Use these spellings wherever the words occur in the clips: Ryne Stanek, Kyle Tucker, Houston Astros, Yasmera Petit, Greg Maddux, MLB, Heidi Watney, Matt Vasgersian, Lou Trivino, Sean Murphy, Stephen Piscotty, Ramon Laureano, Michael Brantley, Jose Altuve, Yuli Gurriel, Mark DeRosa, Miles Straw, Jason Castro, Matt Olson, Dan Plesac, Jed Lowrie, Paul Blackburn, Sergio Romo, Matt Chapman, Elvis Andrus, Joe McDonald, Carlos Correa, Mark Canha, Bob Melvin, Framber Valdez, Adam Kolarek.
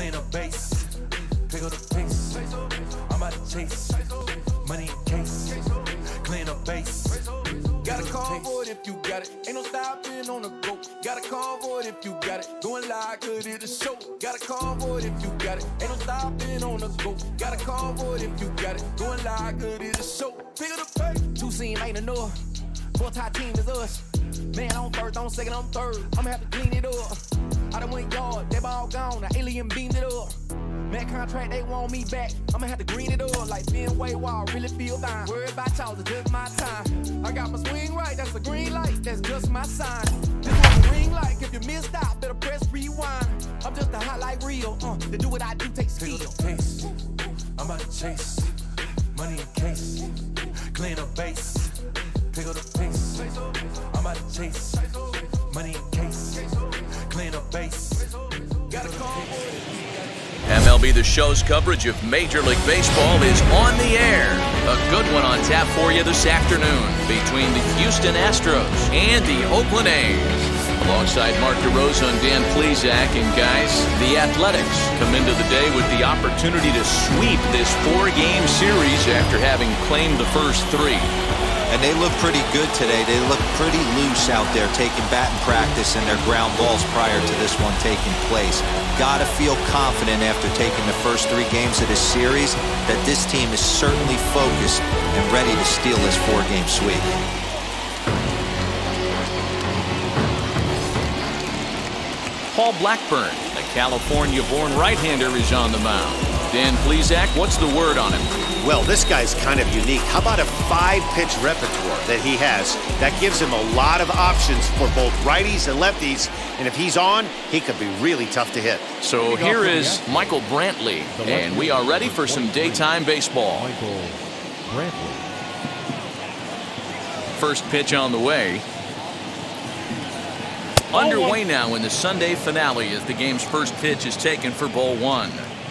playing a bass. Pick up the pace. I'm out to chase. Money in case. Clean a bass. Gotta call for it if you got it. Ain't no stopping on the go. Gotta call for it if you got it. Going live, good at the show. Gotta call for it if you got it. Ain't no stopping on the go. Gotta call for it if you got it. Going live, good at the show. Pick up the pace. Two seam ain't enough. Four-tie team is us. Man, I'm first, I'm second, I'm third. I'ma have to clean it up. I done went yard, they ball gone. The alien beamed it up. Mad contract, they want me back. I'ma have to green it up like Ben Waywall, really feel fine. Worry about y'all, it's just my time. I got my swing right, that's a green light, that's just my sign. This is a ring like, if you missed out, better press rewind. I'm just a highlight reel, to do what I do takes skill. I'm out to chase, money in case, clean a base, pick up the pace. I'm out to chase, money in case, clean a base. Gotta call boy. MLB The Show's coverage of Major League Baseball is on the air. A good one on tap for you this afternoon between the Houston Astros and the Oakland A's. Alongside Mark DeRosa and Dan Plesac, and guys, the Athletics come into the day with the opportunity to sweep this four-game series after having claimed the first three. And they look pretty good today. They look pretty loose out there taking batting practice and their ground balls prior to this one taking place. Gotta feel confident after taking the first three games of this series that this team is certainly focused and ready to steal this four-game sweep. Paul Blackburn, the California-born right-hander, is on the mound. Dan Plesac, what's the word on him? Well, this guy's kind of unique. How about a five-pitch repertoire that he has? That gives him a lot of options for both righties and lefties. And if he's on, he could be really tough to hit. So here is Michael Brantley, and we are ready for some daytime baseball. Michael Brantley. First pitch on the way. Underway now in the Sunday finale as the game's first pitch is taken for ball one.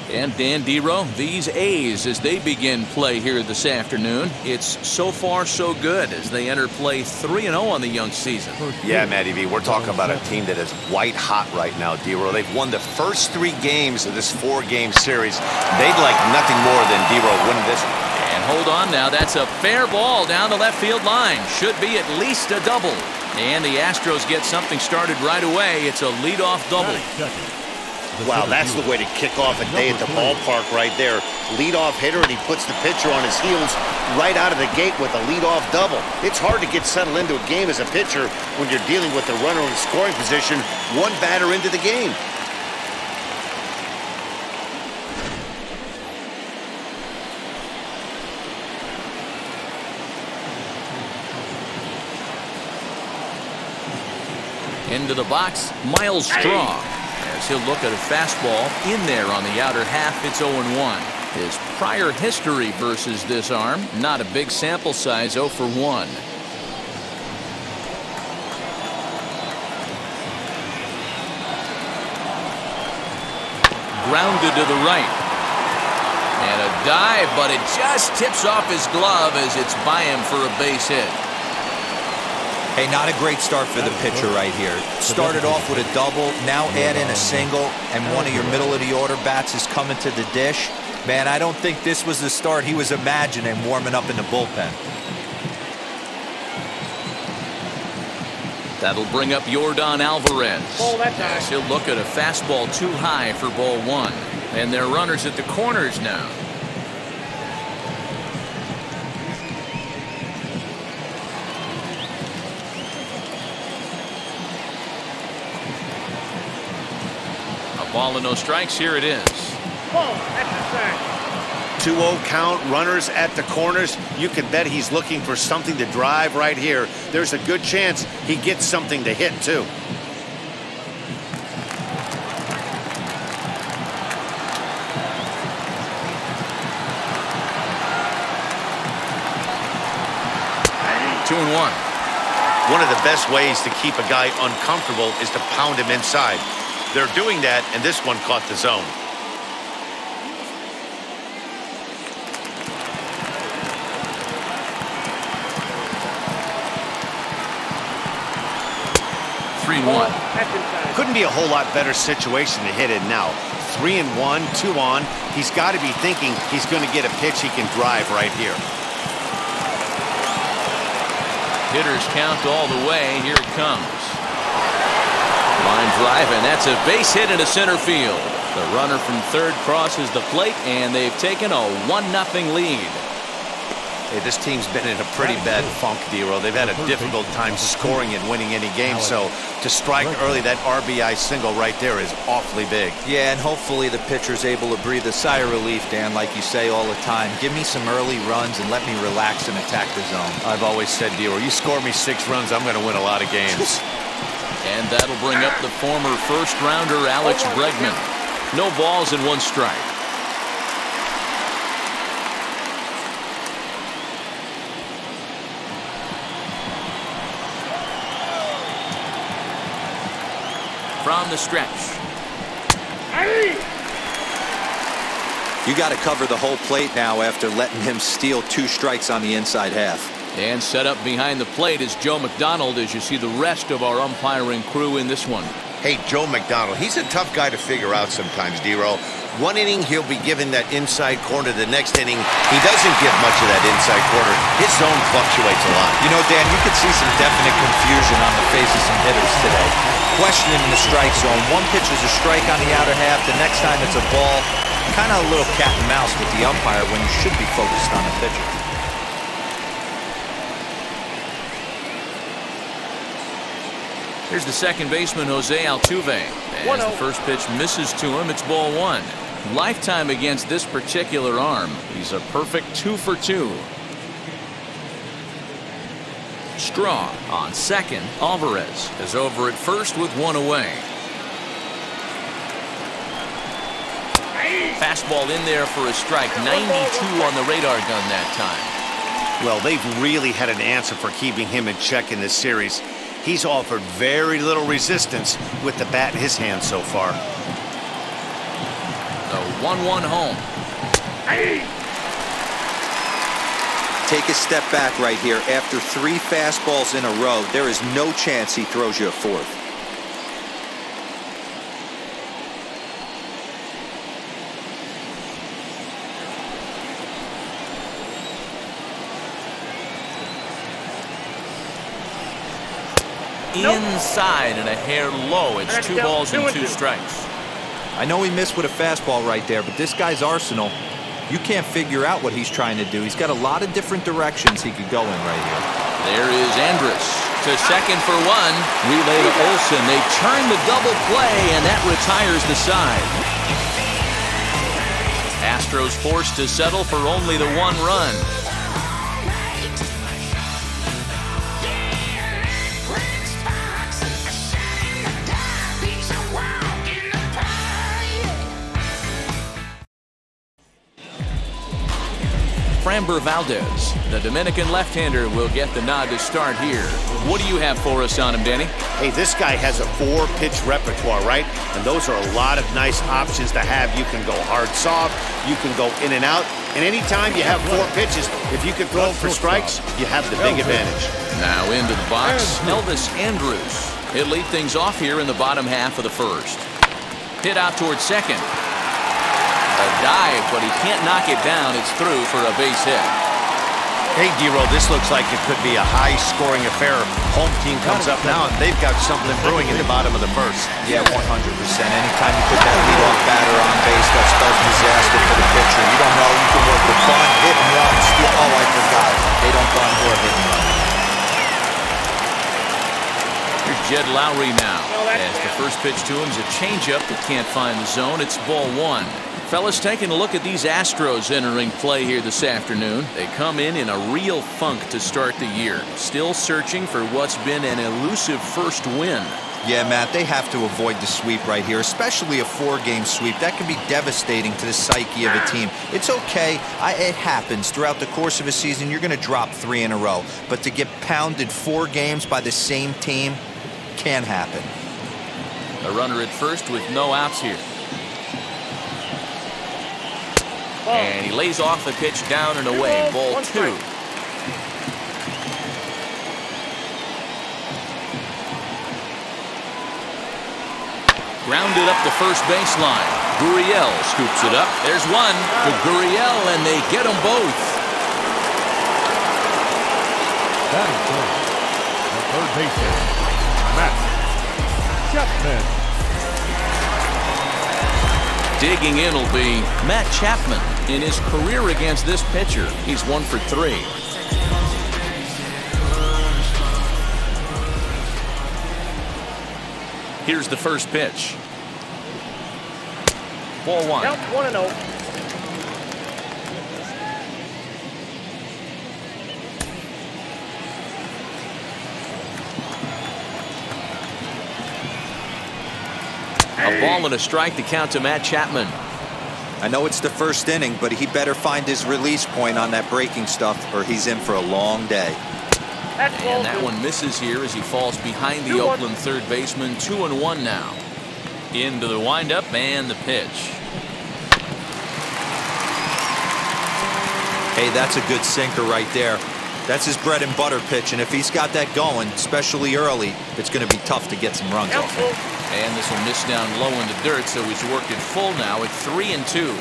And Dan Dero, these A's, as they begin play here this afternoon, it's so far so good as they enter play 3-0 on the young season. Yeah, Matty V, we're talking about a team that is white hot right now, Dero. They've won the first three games of this four-game series. They'd like nothing more than Dero win this one. And hold on now, that's a fair ball down the left field line. Should be at least a double. And the Astros get something started right away. It's a leadoff double. Wow, that's the way to kick off a day at the ballpark right there. Leadoff hitter, and he puts the pitcher on his heels right out of the gate with a leadoff double. It's hard to get settled into a game as a pitcher when you're dealing with the runner in scoring position, one batter into the game. Into the box, Miles Straw. He'll look at a fastball in there on the outer half. It's 0-1. His prior history versus this arm, not a big sample size, 0-for-1. Grounded to the right. And a dive, but it just tips off his glove as it's by him for a base hit. Hey, not a great start for the pitcher right here. Started off with a double, now add in a single, and one of your middle of the order bats is coming to the dish. Man, I don't think this was the start he was imagining warming up in the bullpen. That'll bring up Yordan Alvarez. As he'll look at a fastball too high for ball one. And their runners at the corners now. Ball and no strikes. Here it is. 2-0 count, runners at the corners. You can bet he's looking for something to drive right here. There's a good chance he gets something to hit too. Hey. 2-1. One of the best ways to keep a guy uncomfortable is to pound him inside. They're doing that, and this one caught the zone. Couldn't be a whole lot better situation to hit in now. 3-1, 2 on. He's got to be thinking he's going to get a pitch he can drive right here. Hitters count all the way. Here it comes. Line drive, and that's a base hit into center field. The runner from third crosses the plate, and they've taken a 1-0 lead. Hey, this team's been in a pretty bad funk, D-Roll. They've had a difficult time scoring and winning any game, so to strike early, that RBI single right there is awfully big. Yeah, and hopefully the pitcher's able to breathe a sigh of relief, Dan, like you say all the time. Give me some early runs and let me relax and attack the zone. I've always said, D-Roll, you score me 6 runs, I'm going to win a lot of games. And that'll bring up the former first-rounder Alex Bregman. No balls and 1 strike. From the stretch. You got to cover the whole plate now after letting him steal 2 strikes on the inside half. And set up behind the plate is Joe McDonald, as you see the rest of our umpiring crew in this one. Hey, Joe McDonald, he's a tough guy to figure out sometimes, D-Roll. One inning, he'll be given that inside corner. The next inning, he doesn't give much of that inside corner. His zone fluctuates a lot. You know, Dan, you could see some definite confusion on the face of some hitters today. Questioning the strike zone. One pitch is a strike on the outer half. The next time it's a ball. Kind of a little cat and mouse with the umpire when you should be focused on the pitcher. Here's the second baseman, Jose Altuve. As the first pitch misses to him, it's ball 1. Lifetime against this particular arm. He's a perfect 2 for 2. Straw on second. Alvarez is over at first with 1 away. Fastball in there for a strike. 92 on the radar gun that time. Well, they've really had an answer for keeping him in check in this series. He's offered very little resistance with the bat in his hand so far. The 1-1 home. Hey. Take a step back right here. After 3 fastballs in a row, there is no chance he throws you a 4th. Inside and a hair low. It's 2 balls and 2 strikes. I know he missed with a fastball right there, but this guy's arsenal, you can't figure out what he's trying to do. He's got a lot of different directions he could go in right here. There is Andrus to second for 1. Relay to Olson. They turn the double play, and that retires the side. Astros forced to settle for only the 1 run. Framber Valdez, the Dominican left-hander, will get the nod to start here. What do you have for us on him, Danny? Hey, this guy has a 4-pitch repertoire, right? And those are a lot of nice options to have. You can go hard soft, you can go in and out, and anytime you have 4 pitches, if you can throw for strikes, you have the big advantage. Now into the box, Elvis Andrus. He'll lead things off here in the bottom half of the first. Hit out towards second. A dive, but he can't knock it down. It's through for a base hit. Hey, D-Roll, this looks like it could be a high-scoring affair. Home team comes up now, and they've got something brewing in the bottom of the first. Yeah, 100%. Anytime you put that leadoff batter on base, that spells disaster for the pitcher. You don't know. You can work with bunt, hit and run, steal. Oh, I forgot. They don't bunt or hit and run. Here's Jed Lowrie now. As the first pitch to him is a changeup that can't find the zone. It's ball 1. Fellas, taking a look at these Astros entering play here this afternoon. They come in a real funk to start the year. Still searching for what's been an elusive first win. Yeah, Matt, they have to avoid the sweep right here, especially a 4-game sweep. That can be devastating to the psyche of a team. It's okay. It happens. Throughout the course of a season, you're going to drop 3 in a row. But to get pounded 4 games by the same team can happen. A runner at first with no outs here. And he lays off the pitch down and away. Ball 2. Grounded up the first baseline. Gurriel scoops it up. There's one to Gurriel, and they get them both. That is good. The third baseman, Matt Chapman. Digging in will be Matt Chapman. In his career against this pitcher, he's 1 for 3. Here's the first pitch. Ball one. Count 1-0. A ball and a strike to count to Matt Chapman. I know it's the first inning, but he better find his release point on that breaking stuff, or he's in for a long day. And that one misses here as he falls behind the Oakland third baseman. 2-1 now. Into the windup and the pitch. Hey, that's a good sinker right there. That's his bread and butter pitch, and if he's got that going, especially early, it's going to be tough to get some runs off him. And this will miss down low in the dirt, so he's worked at full now at 3-2.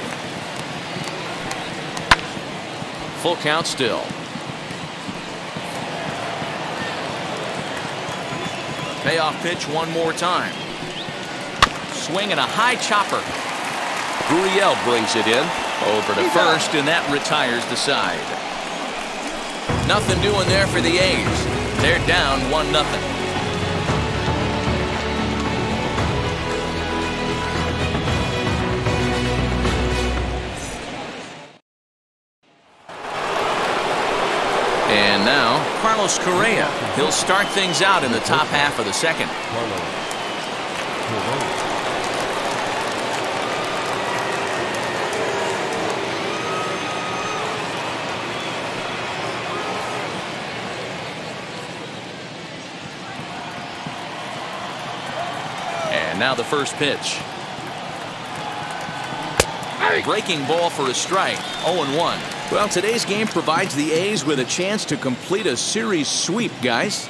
Full count still. Payoff pitch one more time. Swing and a high chopper. Gurriel brings it in. Over to first, and that retires the side. Nothing doing there for the A's. They're down 1-0. And now, Carlos Correa. He'll start things out in the top half of the second. And now the first pitch. Breaking ball for a strike. 0-1. Well, today's game provides the A's with a chance to complete a series sweep, guys.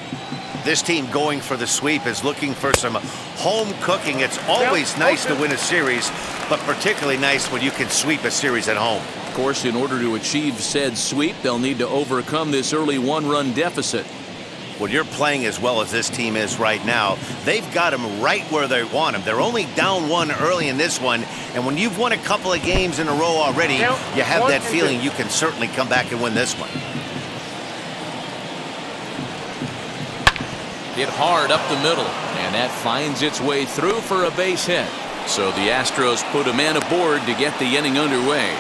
This team going for the sweep is looking for some home cooking. It's always nice to win a series, but particularly nice when you can sweep a series at home. Of course, in order to achieve said sweep, they'll need to overcome this early one-run deficit. When you're playing as well as this team is right now, they've got them right where they want them. They're only down one early in this one, and when you've won a couple of games in a row already, you have that feeling you can certainly come back and win this one. Hit hard up the middle, and that finds its way through for a base hit. So the Astros put a man aboard to get the inning underway.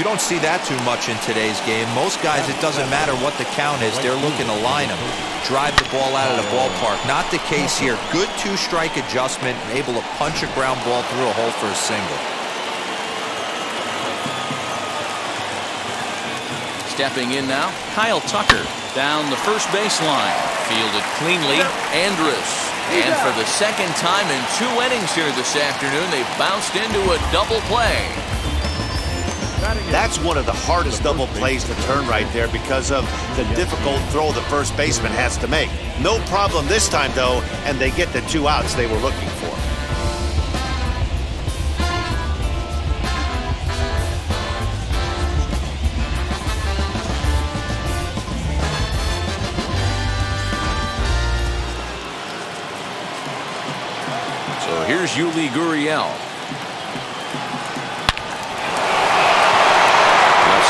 You don't see that too much in today's game. Most guys, it doesn't matter what the count is. They're looking to line them, drive the ball out of the ballpark. Not the case here. Good two-strike adjustment, able to punch a ground ball through a hole for a single. Stepping in now, Kyle Tucker down the first baseline. Fielded cleanly, Andrus. And for the second time in 2 innings here this afternoon, they bounced into a double play. That's one of the hardest double plays to turn right there because of the difficult throw the first baseman has to make. No problem this time, though, and they get the 2 outs they were looking for. So here's Yuli Gurriel.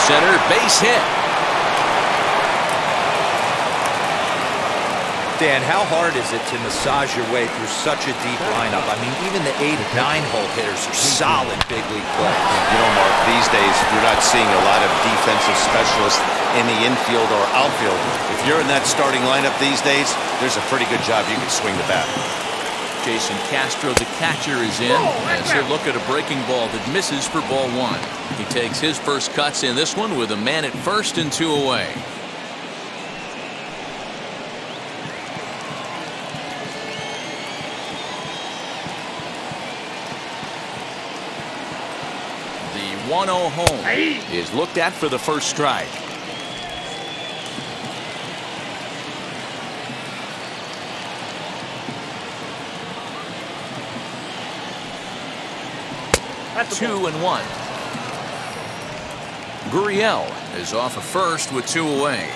Center, base hit. Dan, how hard is it to massage your way through such a deep lineup? I mean, even the 8- and 9-hole hitters are solid big league players. You know, Mark, these days you're not seeing a lot of defensive specialists in the infield or outfield. If you're in that starting lineup these days, there's a pretty good job you can swing the bat. Jason Castro, the catcher, is in. As he'll look at a breaking ball that misses for ball one. He takes his first cuts in this one with a man at first and 2 away. The 1-0 home is looked at for the first strike. 2-1. Gurriel is off of first with two away.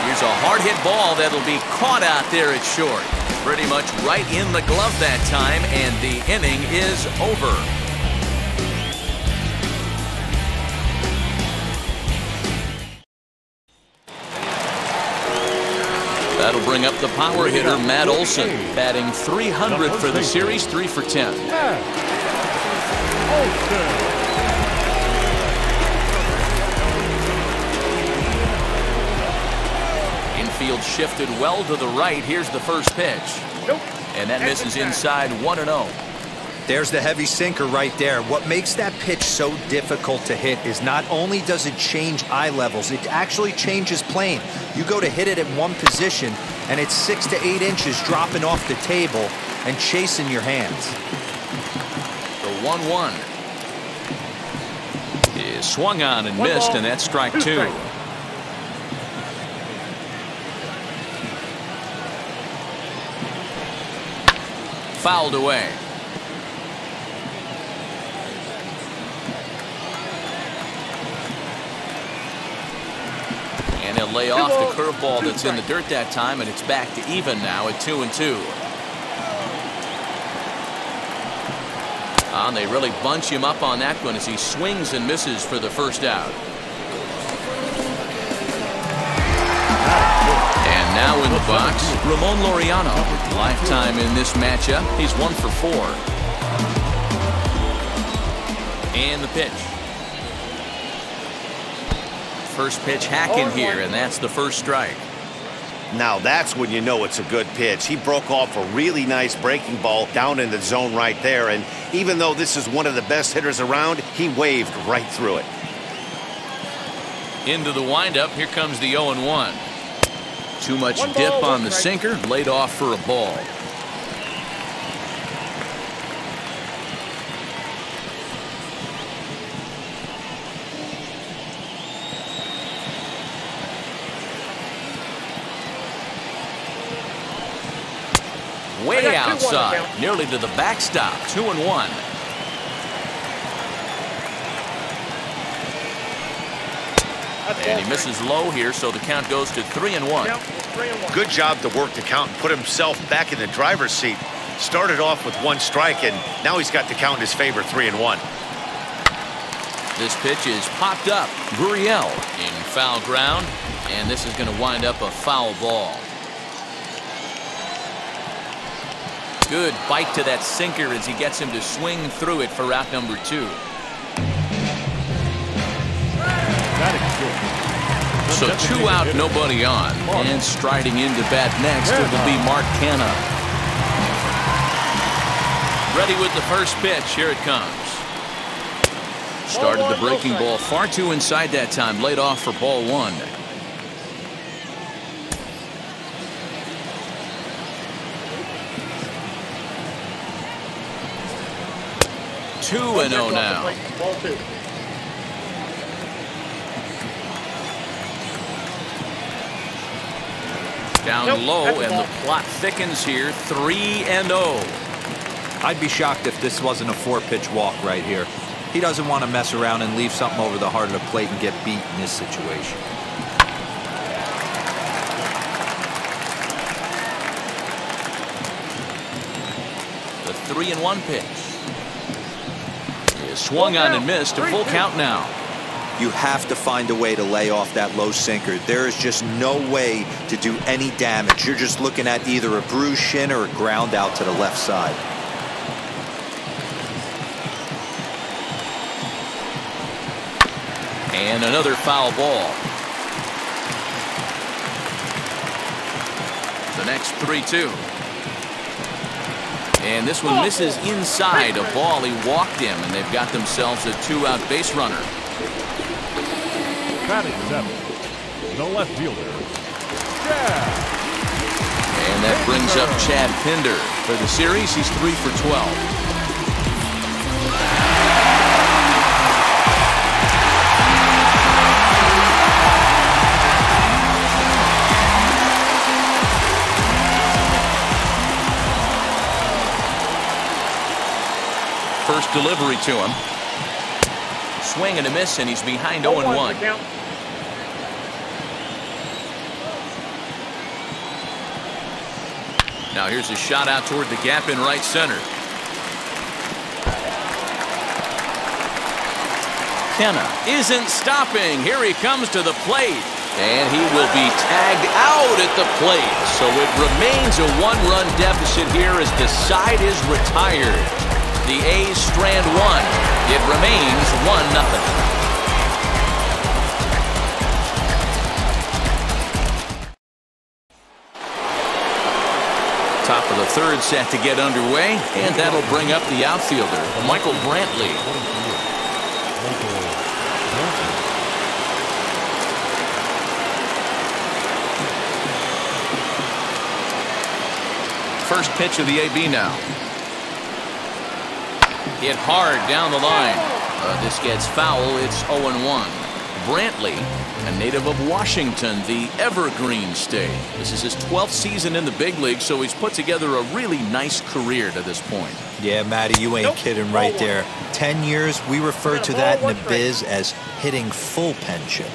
Here's a hard hit ball that'll be caught out there at short. Pretty much right in the glove that time, and the inning is over. That'll bring up the power hitter Matt Olson, batting .300 for the series, 3 for 10. Infield shifted well to the right. Here's the first pitch, and that misses inside. 1-0. There's the heavy sinker right there. What makes that pitch so difficult to hit is not only does it change eye levels, it actually changes plane. You go to hit it at one position, and it's 6 to 8 inches dropping off the table and chasing your hands. The 1-1 is swung on and missed, and that's strike two. Fouled away. Lay off the curveball that's in the dirt that time, and it's back to even now at 2-2. And they really bunch him up on that one as he swings and misses for the first out. And now in the box, Ramon Laureano. Lifetime in this matchup. He's 1 for 4. And the pitch. First pitch hacking here, and that's the first strike. Now that's when you know it's a good pitch. He broke off a really nice breaking ball down in the zone right there, and even though this is one of the best hitters around, he waved right through it. Into the windup. Here comes the 0-1. Too much dip on the sinker, laid off for a ball. Way outside, nearly to the backstop. 2-1. And he misses low here, so the count goes to 3-1. Good job to work the count and put himself back in the driver's seat. Started off with one strike, and now he's got the count in his favor, 3-1. This pitch is popped up. Gurriel in foul ground, and this is going to wind up a foul ball. Good bite to that sinker as he gets him to swing through it for route number 2. So 2 out, nobody on, and striding into bat next will be Mark Canha. Ready with the first pitch. Here it comes. Started the breaking ball far too inside that time, laid off for ball 1. Two and oh now. Down low, and the plot thickens here. 3-0. I'd be shocked if this wasn't a 4-pitch walk right here. He doesn't want to mess around and leave something over the heart of the plate and get beat in this situation. The 3-1 pitch. Swung on and missed. A full count now. You have to find a way to lay off that low sinker. There is just no way to do any damage. You're just looking at either a bruised shin or a ground out to the left side. And another foul ball. The next 3-2. And this one misses inside a ball. He walked him, and they've got themselves a 2-out base runner. Batting 7th, the left fielder. And that brings up Chad Pinder for the series. He's 3 for 12. first delivery to him. Swing and a miss, and he's behind 0-1. Now here's a shot out toward the gap in right center. Canha isn't stopping. Here he comes to the plate. And he will be tagged out at the plate. So it remains a one-run deficit here as the side is retired. The A's strand one. It remains 1-0. Top of the third set to get underway. And that'll bring up the outfielder, Michael Brantley. First pitch of the AB now. Hit hard down the line. This gets foul. It's 0-1. Brantley, a native of Washington, the Evergreen State. This is his 12th season in the big league, so he's put together a really nice career to this point. Yeah, Matty, you ain't kidding right there. 10 years, we refer to that in the biz as hitting full pension.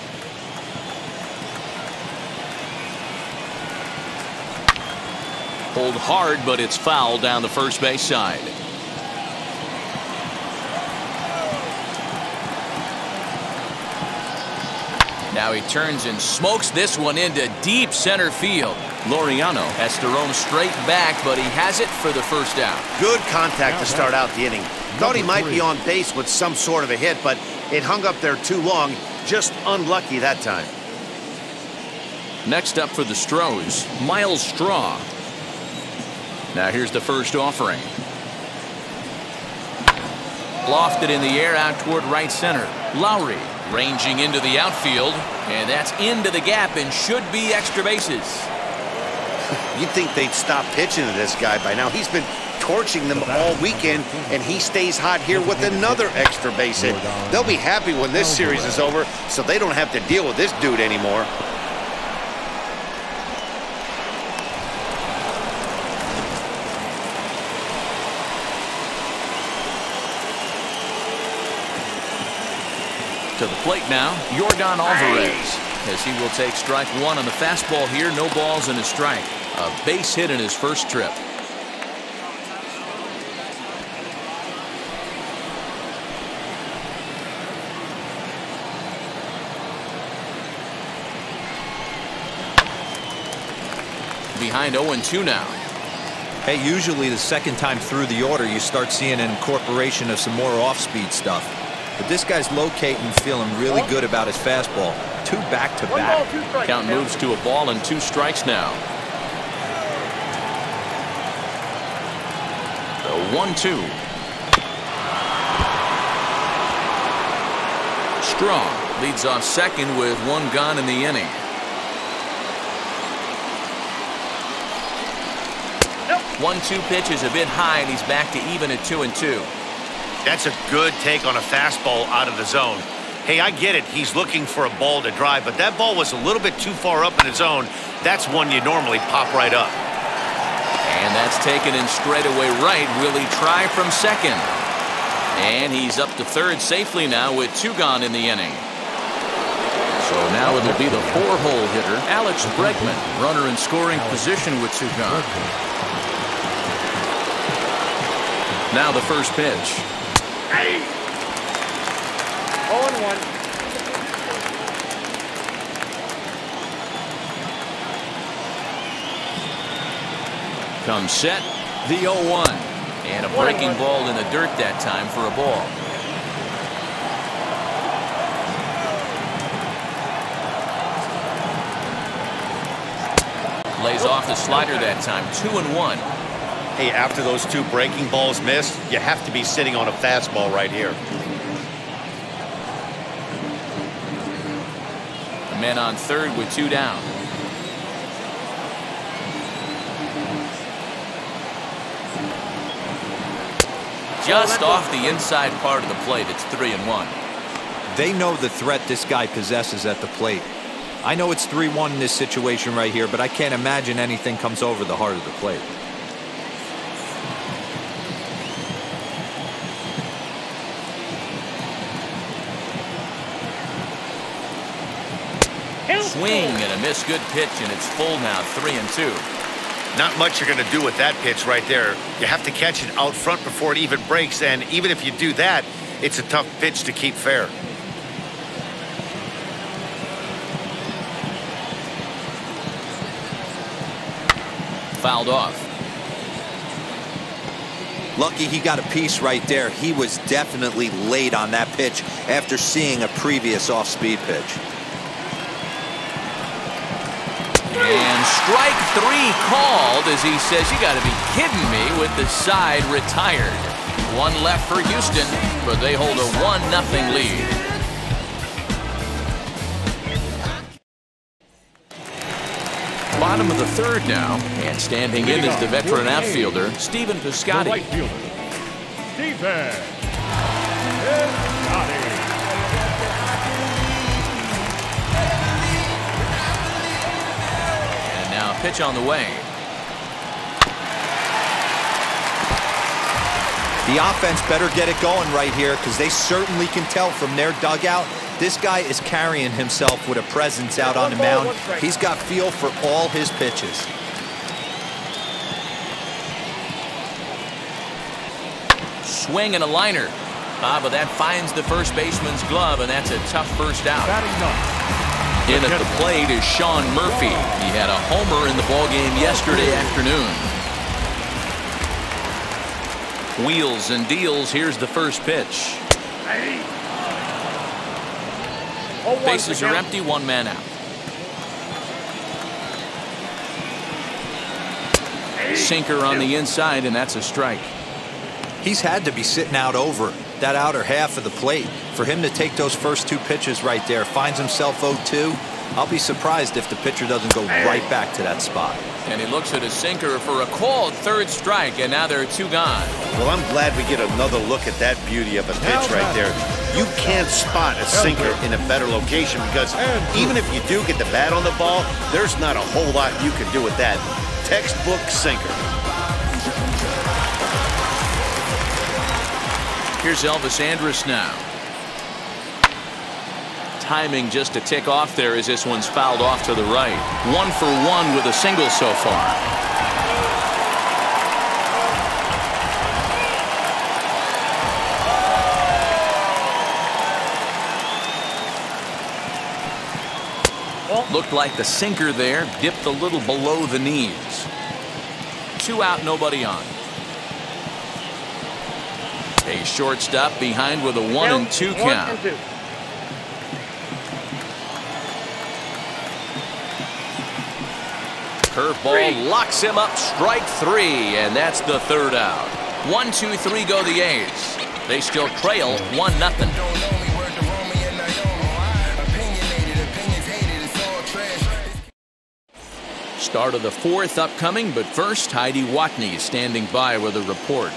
Hold hard, but it's foul down the first base side. Now he turns and smokes this one into deep center field. Laureano has to roam straight back, but he has it for the first out. Good contact to start out the inning. Thought he might be on base with some sort of a hit, but it hung up there too long. Just unlucky that time. Next up for the Stros, Miles Straw. Now here's the first offering. Lofted in the air out toward right center. Lowrie ranging into the outfield, and that's into the gap and should be extra bases. You'd think they'd stop pitching to this guy by now. He's been torching them all weekend, and he stays hot here with another extra base hit. They'll be happy when this series is over, so they don't have to deal with this dude anymore. To the plate now, Yordan Alvarez, as he will take strike one on the fastball here. No balls and a strike. A base hit in his first trip. Behind 0-2 now. Hey, usually the second time through the order, you start seeing an incorporation of some more off-speed stuff. But this guy's locating, feeling really good about his fastball. Two back-to-back. Count moves to a ball and two strikes now. The 1-2. Straw leads off second with one gone in the inning. Nope. 1-2 pitch is a bit high, and he's back to even at 2-2. That's a good take on a fastball out of the zone. Hey, I get it. He's looking for a ball to drive, but that ball was a little bit too far up in the zone. That's one you normally pop right up. And that's taken in straightaway right. Will he try from second? And he's up to third safely now with two gone in the inning. So now it'll be the four-hole hitter, Alex Bregman, runner in scoring position with two gone. Now the first pitch. 0-1. Comes set. The 0-1. And a breaking ball in the dirt that time for a ball. Lays off the slider that time. 2-1. Hey, after those two breaking balls missed, you have to be sitting on a fastball right here. Men on third with two down. Just off the inside part of the plate. It's 3-1. They know the threat this guy possesses at the plate. I know it's 3-1 in this situation right here, but I can't imagine anything comes over the heart of the plate. swing and a miss. Good pitch, and it's full now, 3-2. Not much you're going to do with that pitch right there. You have to catch it out front before it even breaks, and even if you do that, it's a tough pitch to keep fair. Fouled off. Lucky he got a piece right there. He was definitely late on that pitch after seeing a previous off-speed pitch. And strike three called, as he says, you got to be kidding me, with the side retired. One left for Houston, but they hold a 1-0 lead. Bottom of the third now, and standing in is the veteran outfielder Stephen Piscotty. The right fielder, Stephen Piscotty. And now a pitch on the way. The offense better get it going right here, because they certainly can tell from their dugout this guy is carrying himself with a presence out on the mound. He's got feel for all his pitches. Swing and a liner. But that finds the first baseman's glove, and that's a tough first out. In at the plate is Sean Murphy. He had a homer in the ballgame yesterday afternoon. Wheels and deals. Here's the first pitch. Bases are empty, one man out. Sinker on the inside, and that's a strike. He's had to be sitting out over that outer half of the plate for him to take those first two pitches right there. Finds himself 0-2. I'll be surprised if the pitcher doesn't go right back to that spot. And he looks at a sinker for a called third strike, and now there are two gone. Well, I'm glad we get another look at that beauty of a pitch right there. You can't spot a sinker in a better location, because even if you do get the bat on the ball, there's not a whole lot you can do with that. Textbook sinker. Here's Elvis Andrus now. Timing just a tick off there, as this one's fouled off to the right. 1-for-1 with a single so far. Looked like the sinker there dipped a little below the knees. Two out, nobody on. A shortstop behind with a 1-2 count. Curveball locks him up, strike three, and that's the third out. 1-2-3 go the A's. They still trail 1-0. Start of the fourth upcoming, but first, Heidi Watney standing by with a report.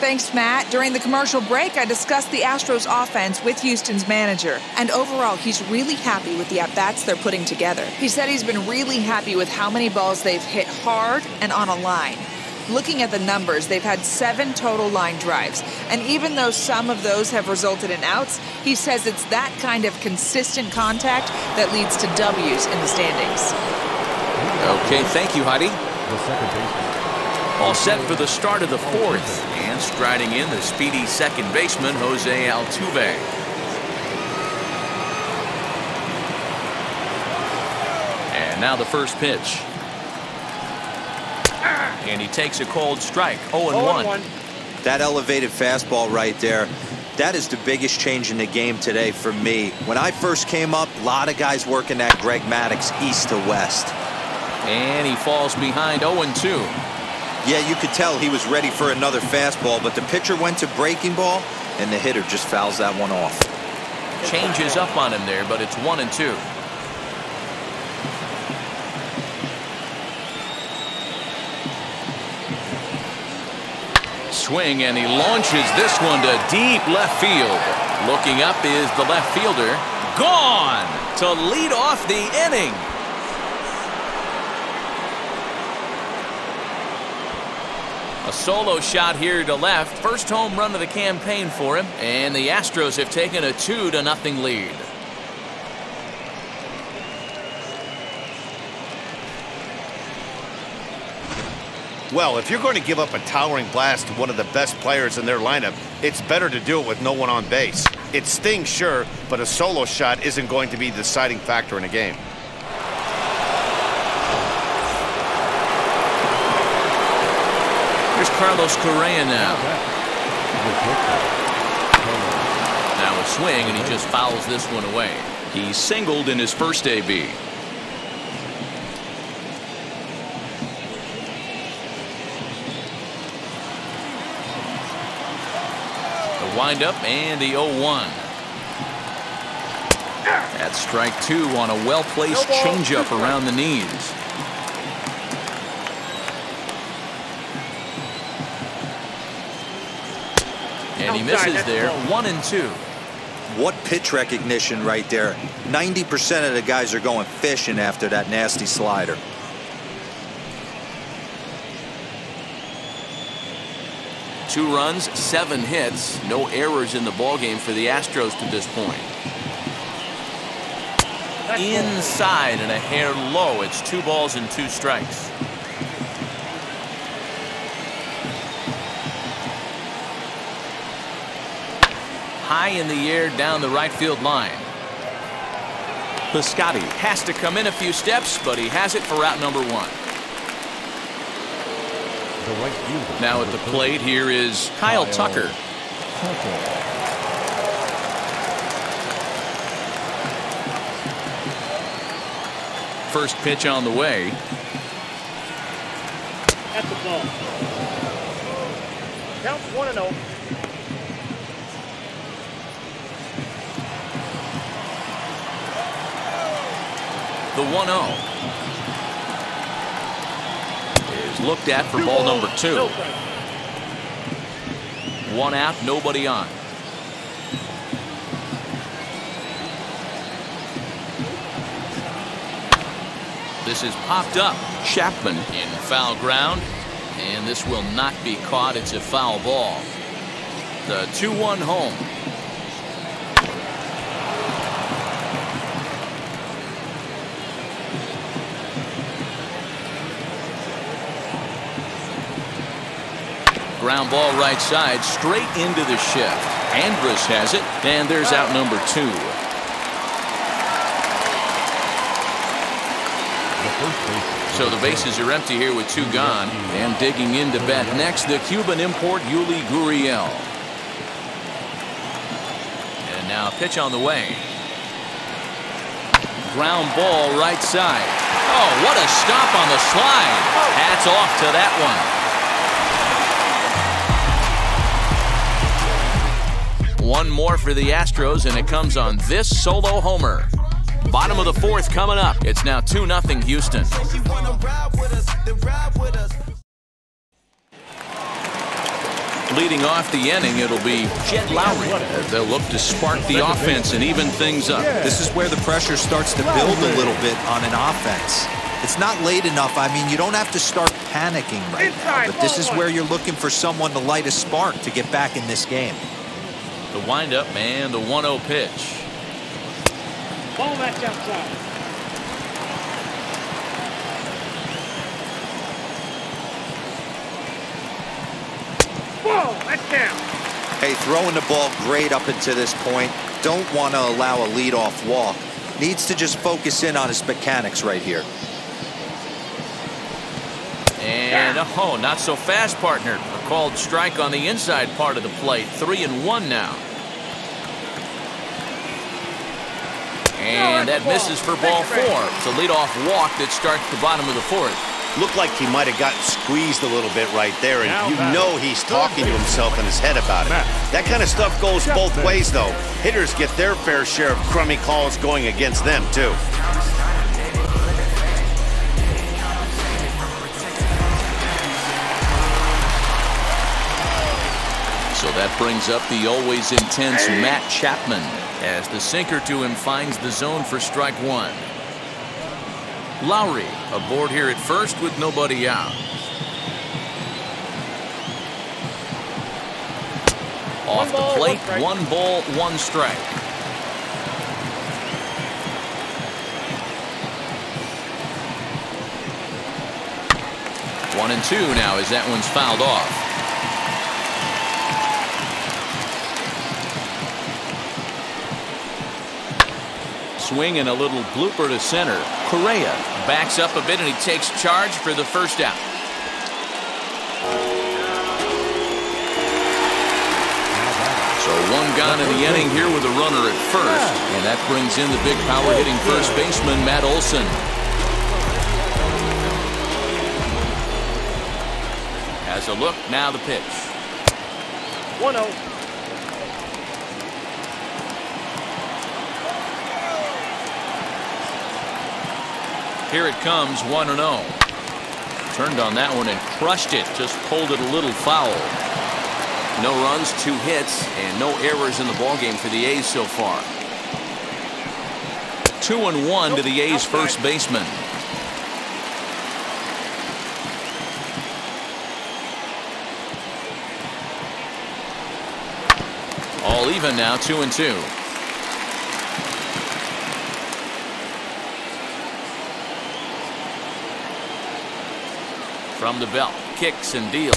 Thanks, Matt. During the commercial break, I discussed the Astros offense with Houston's manager. And overall, he's really happy with the at-bats they're putting together. He said he's been really happy with how many balls they've hit hard and on a line. Looking at the numbers, they've had 7 total line drives. And even though some of those have resulted in outs, he says it's that kind of consistent contact that leads to W's in the standings. Okay, thank you, Heidi. All set for the start of the fourth, and striding in, the speedy second baseman Jose Altuve. And now the first pitch, and he takes a cold strike. 0-1. That elevated fastball right there, that is the biggest change in the game today for me. When I first came up, a lot of guys working that Greg Maddux east to west, and he falls behind 0-2. Yeah, you could tell he was ready for another fastball, but the pitcher went to breaking ball, and the hitter just fouls that one off. Changes up on him there, but it's 1-2. Swing, and he launches this one to deep left field. Looking up is the left fielder. Gone to lead off the inning. A solo shot here to left. First home run of the campaign for him. And the Astros have taken a 2-0 lead. Well, if you're going to give up a towering blast to one of the best players in their lineup, it's better to do it with no one on base. It stings, sure, but a solo shot isn't going to be the deciding factor in a game. Here's Carlos Correa now. Now a swing, and he just fouls this one away. He singled in his first AB. Wind up and the 0-1. That's strike two on a well-placed changeup around the knees. And he misses there. 1-2. What pitch recognition right there. 90% of the guys are going fishing after that nasty slider. Two runs, seven hits, no errors in the ballgame for the Astros to this point. Inside and a hair low. It's 2-2. High in the air down the right field line. Piscotty has to come in a few steps, but he has it for out number one. Now at the plate here is Kyle Tucker. First pitch on the way. At the ball. Count 1-0. The 1-0. Looked at for ball number two. One out, nobody on. This is popped up. Chapman in foul ground, and this will not be caught. It's a foul ball. The 2-1 home. Ground ball right side, straight into the shift. Andrus has it, and there's out number two. So the bases are empty here with two gone, and digging into bat next, the Cuban import Yuli Gurriel. And now a pitch on the way. Ground ball right side. Oh, what a stop on the slide. Hats off to that one. One more for the Astros, and it comes on this solo homer. Bottom of the fourth coming up. It's now 2-0 Houston. Leading off the inning, it'll be Jed Lowrie. They'll look to spark the offense and even things up. This is where the pressure starts to build a little bit on an offense. It's not late enough. I mean, you don't have to start panicking right now, but this is where you're looking for someone to light a spark to get back in this game. The windup and the 1-0 pitch. Ball back outside. Whoa, that's down. Hey, throwing the ball great up until this point. Don't want to allow a leadoff walk. Needs to just focus in on his mechanics right here. And oh, not so fast, partner. A called strike on the inside part of the plate. 3-1 now. And that misses for ball four. It's a leadoff walk that starts the bottom of the fourth. Looked like he might have gotten squeezed a little bit right there, and you know he's talking to himself in his head about it. That kind of stuff goes both ways, though. Hitters get their fair share of crummy calls going against them, too. So that brings up the always intense Matt Chapman as the sinker to him finds the zone for strike one. Lowrie aboard here at first with nobody out. Off the plate, 1-1 strike. 1-2 now as that one's fouled off. Swing and a little blooper to center. Correa backs up a bit and he takes charge for the first out. So one gone in the inning here with a runner at first, and that brings in the big power hitting first baseman Matt Olson. As a look, now the pitch. 1-0. Here it comes, 1-0. Turned on that one and crushed it, just pulled it a little foul. No runs, 2 hits, and no errors in the ballgame for the A's so far. 2-1 to the A's first baseman. All even now, 2-2. From the belt, kicks and deals.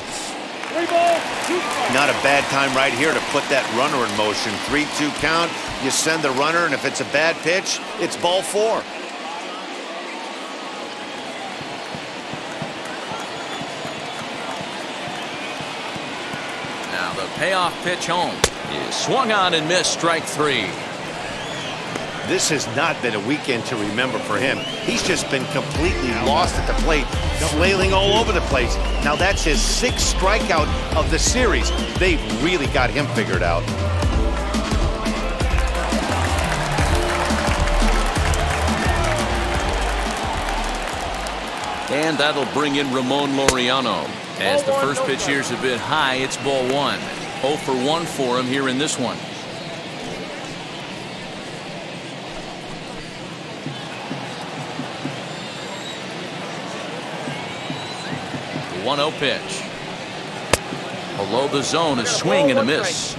Not a bad time right here to put that runner in motion. 3-2 count. You send the runner, and if it's a bad pitch, it's ball 4. Now the payoff pitch home is swung on and missed, strike 3. This has not been a weekend to remember for him. He's just been completely lost at the plate, flailing all over the place. Now that's his 6th strikeout of the series. They've really got him figured out. And that'll bring in Ramon Laureano. As the first pitch here is a bit high, it's ball 1. 0 for 1 for him here in this one. The 1-0 pitch. Below the zone, a swing and a miss.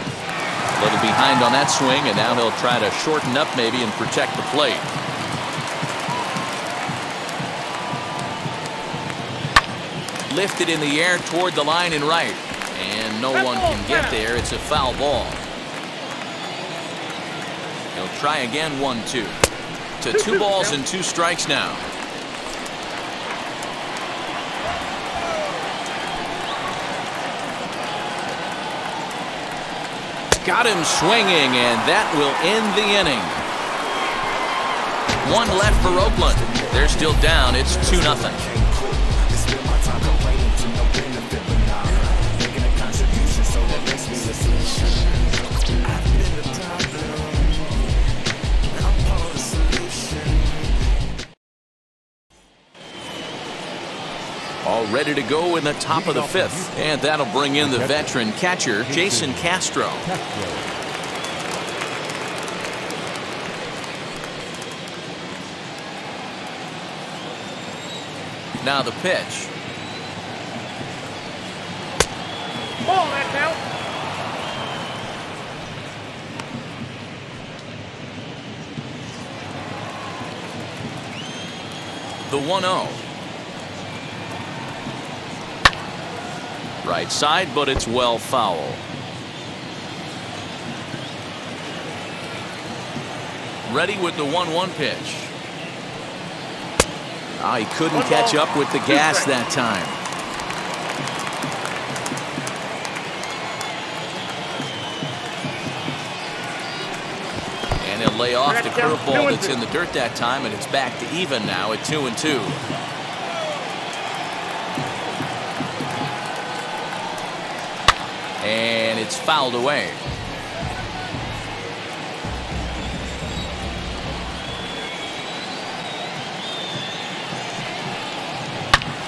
A little behind on that swing, and now he'll try to shorten up maybe and protect the plate. Lifted in the air toward the line and right, and no one can get there. It's a foul ball. He'll try again, 1-2. To 2 balls and 2 strikes now. Got him swinging, and that will end the inning. 1 left for Oakland. They're still down. It's 2-0. All ready to go in the top of the 5th, and that'll bring in the veteran catcher Jason Castro. Now the pitch. Ball out. The 1-0. Right side, but it's well foul. Ready with the 1-1 pitch. Ah, he couldn't catch up with the gas that time. And he'll lay off the curveball that's in the dirt that time, and it's back to even now at 2-2. And it's fouled away.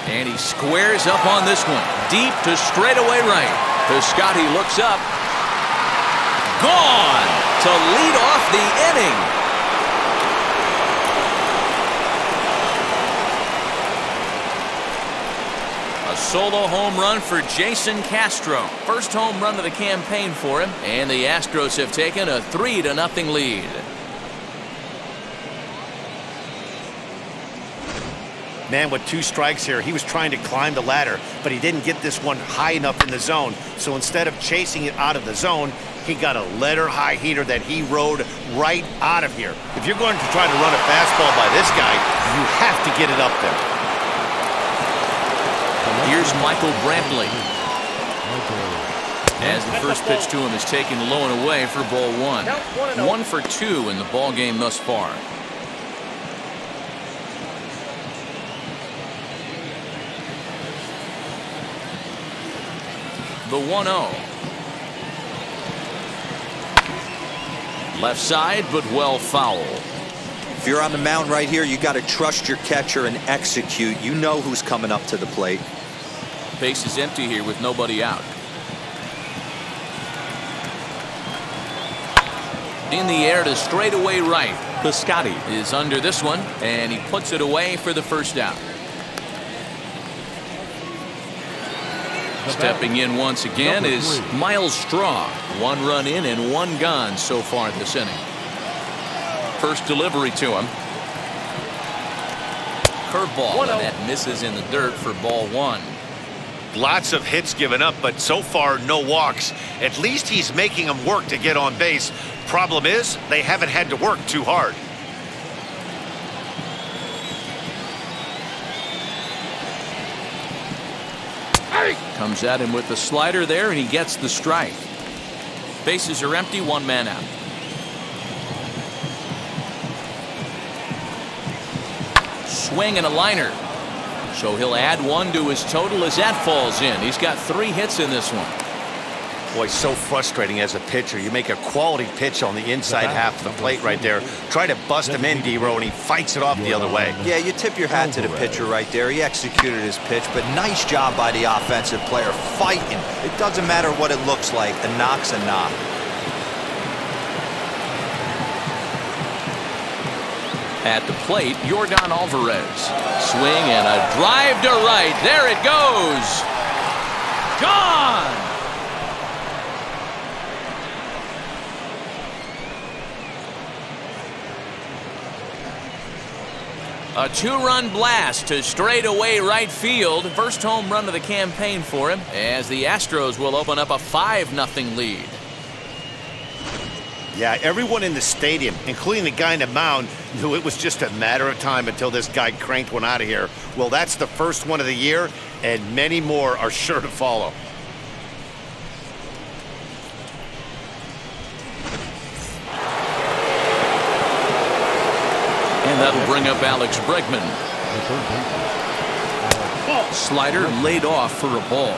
And he squares up on this one. Deep to straightaway right. Piscotty looks up. Gone to lead off the inning. Solo home run for Jason Castro. First home run of the campaign for him, and the Astros have taken a 3-0 lead. man with two strikes here. He was trying to climb the ladder, but he didn't get this one high enough in the zone. So instead of chasing it out of the zone, he got a letter high heater that he rode right out of here. If you're going to try to run a fastball by this guy, you have to get it up there. Here's Michael Brantley. As the first pitch to him is taken low and away for ball one. 1 for 2 in the ball game thus far. The 1-0. Left side, but well foul. If you're on the mound right here, you got to trust your catcher and execute. You know who's coming up to the plate. Base is empty here with nobody out. In the air to straightaway right. Piscotty is under this one, and he puts it away for the first out. Stepping in once again is Miles Straw. 1 run in and 1 gone so far this inning. First delivery to him. Curveball, and that misses in the dirt for ball one. Lots of hits given up, but so far no walks. At least he's making them work to get on base. Problem is, they haven't had to work too hard. Comes at him with the slider there, and he gets the strike. Bases are empty, one man out. Swing and a liner. So he'll add one to his total as that falls in. He's got 3 hits in this one. Boy, so frustrating as a pitcher. You make a quality pitch on the inside half of the plate right there. Try to bust him in, D-Row, and he fights it off the other way. Yeah, you tip your hat to the pitcher right there. He executed his pitch, but nice job by the offensive player fighting. It doesn't matter what it looks like. A knock's a knock. At the plate, Yordan Alvarez. Swing and a drive to right. There it goes. Gone. A 2-run blast to straightaway right field. First home run of the campaign for him, as the Astros will open up a 5-0 lead. Yeah, everyone in the stadium, including the guy in the mound, knew it was just a matter of time until this guy cranked one out of here. Well, that's the first one of the year, and many more are sure to follow. That'll bring up Alex Bregman. Slider laid off for a ball.